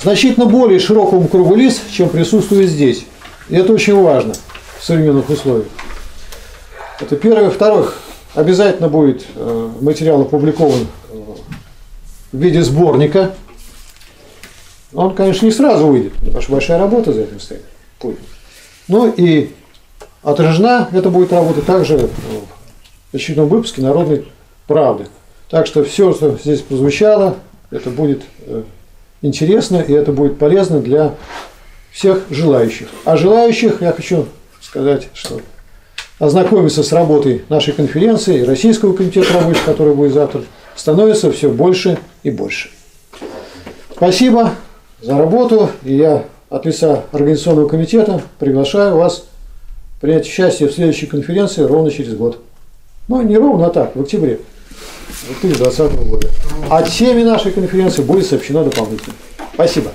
значительно более широкому кругу лиц, чем присутствует здесь. И это очень важно в современных условиях. Это первое. Во-вторых, обязательно будет материал опубликован в виде сборника. Он, конечно, не сразу выйдет, потому что большая работа за этим стоит. Ну и отражена эта будет работа также в очередном выпуске «Народной правды». Так что все, что здесь прозвучало, это будет интересно и это будет полезно для всех желающих. А желающих я хочу сказать, что ознакомиться с работой нашей конференции и Российского комитета рабочих, который будет завтра, становится все больше и больше. Спасибо за работу, и я от лица Организационного комитета приглашаю вас принять участие в следующей конференции ровно через год. Ну, не ровно, а так, в октябре 2020 года. О теме нашей конференции будет сообщено дополнительно. Спасибо.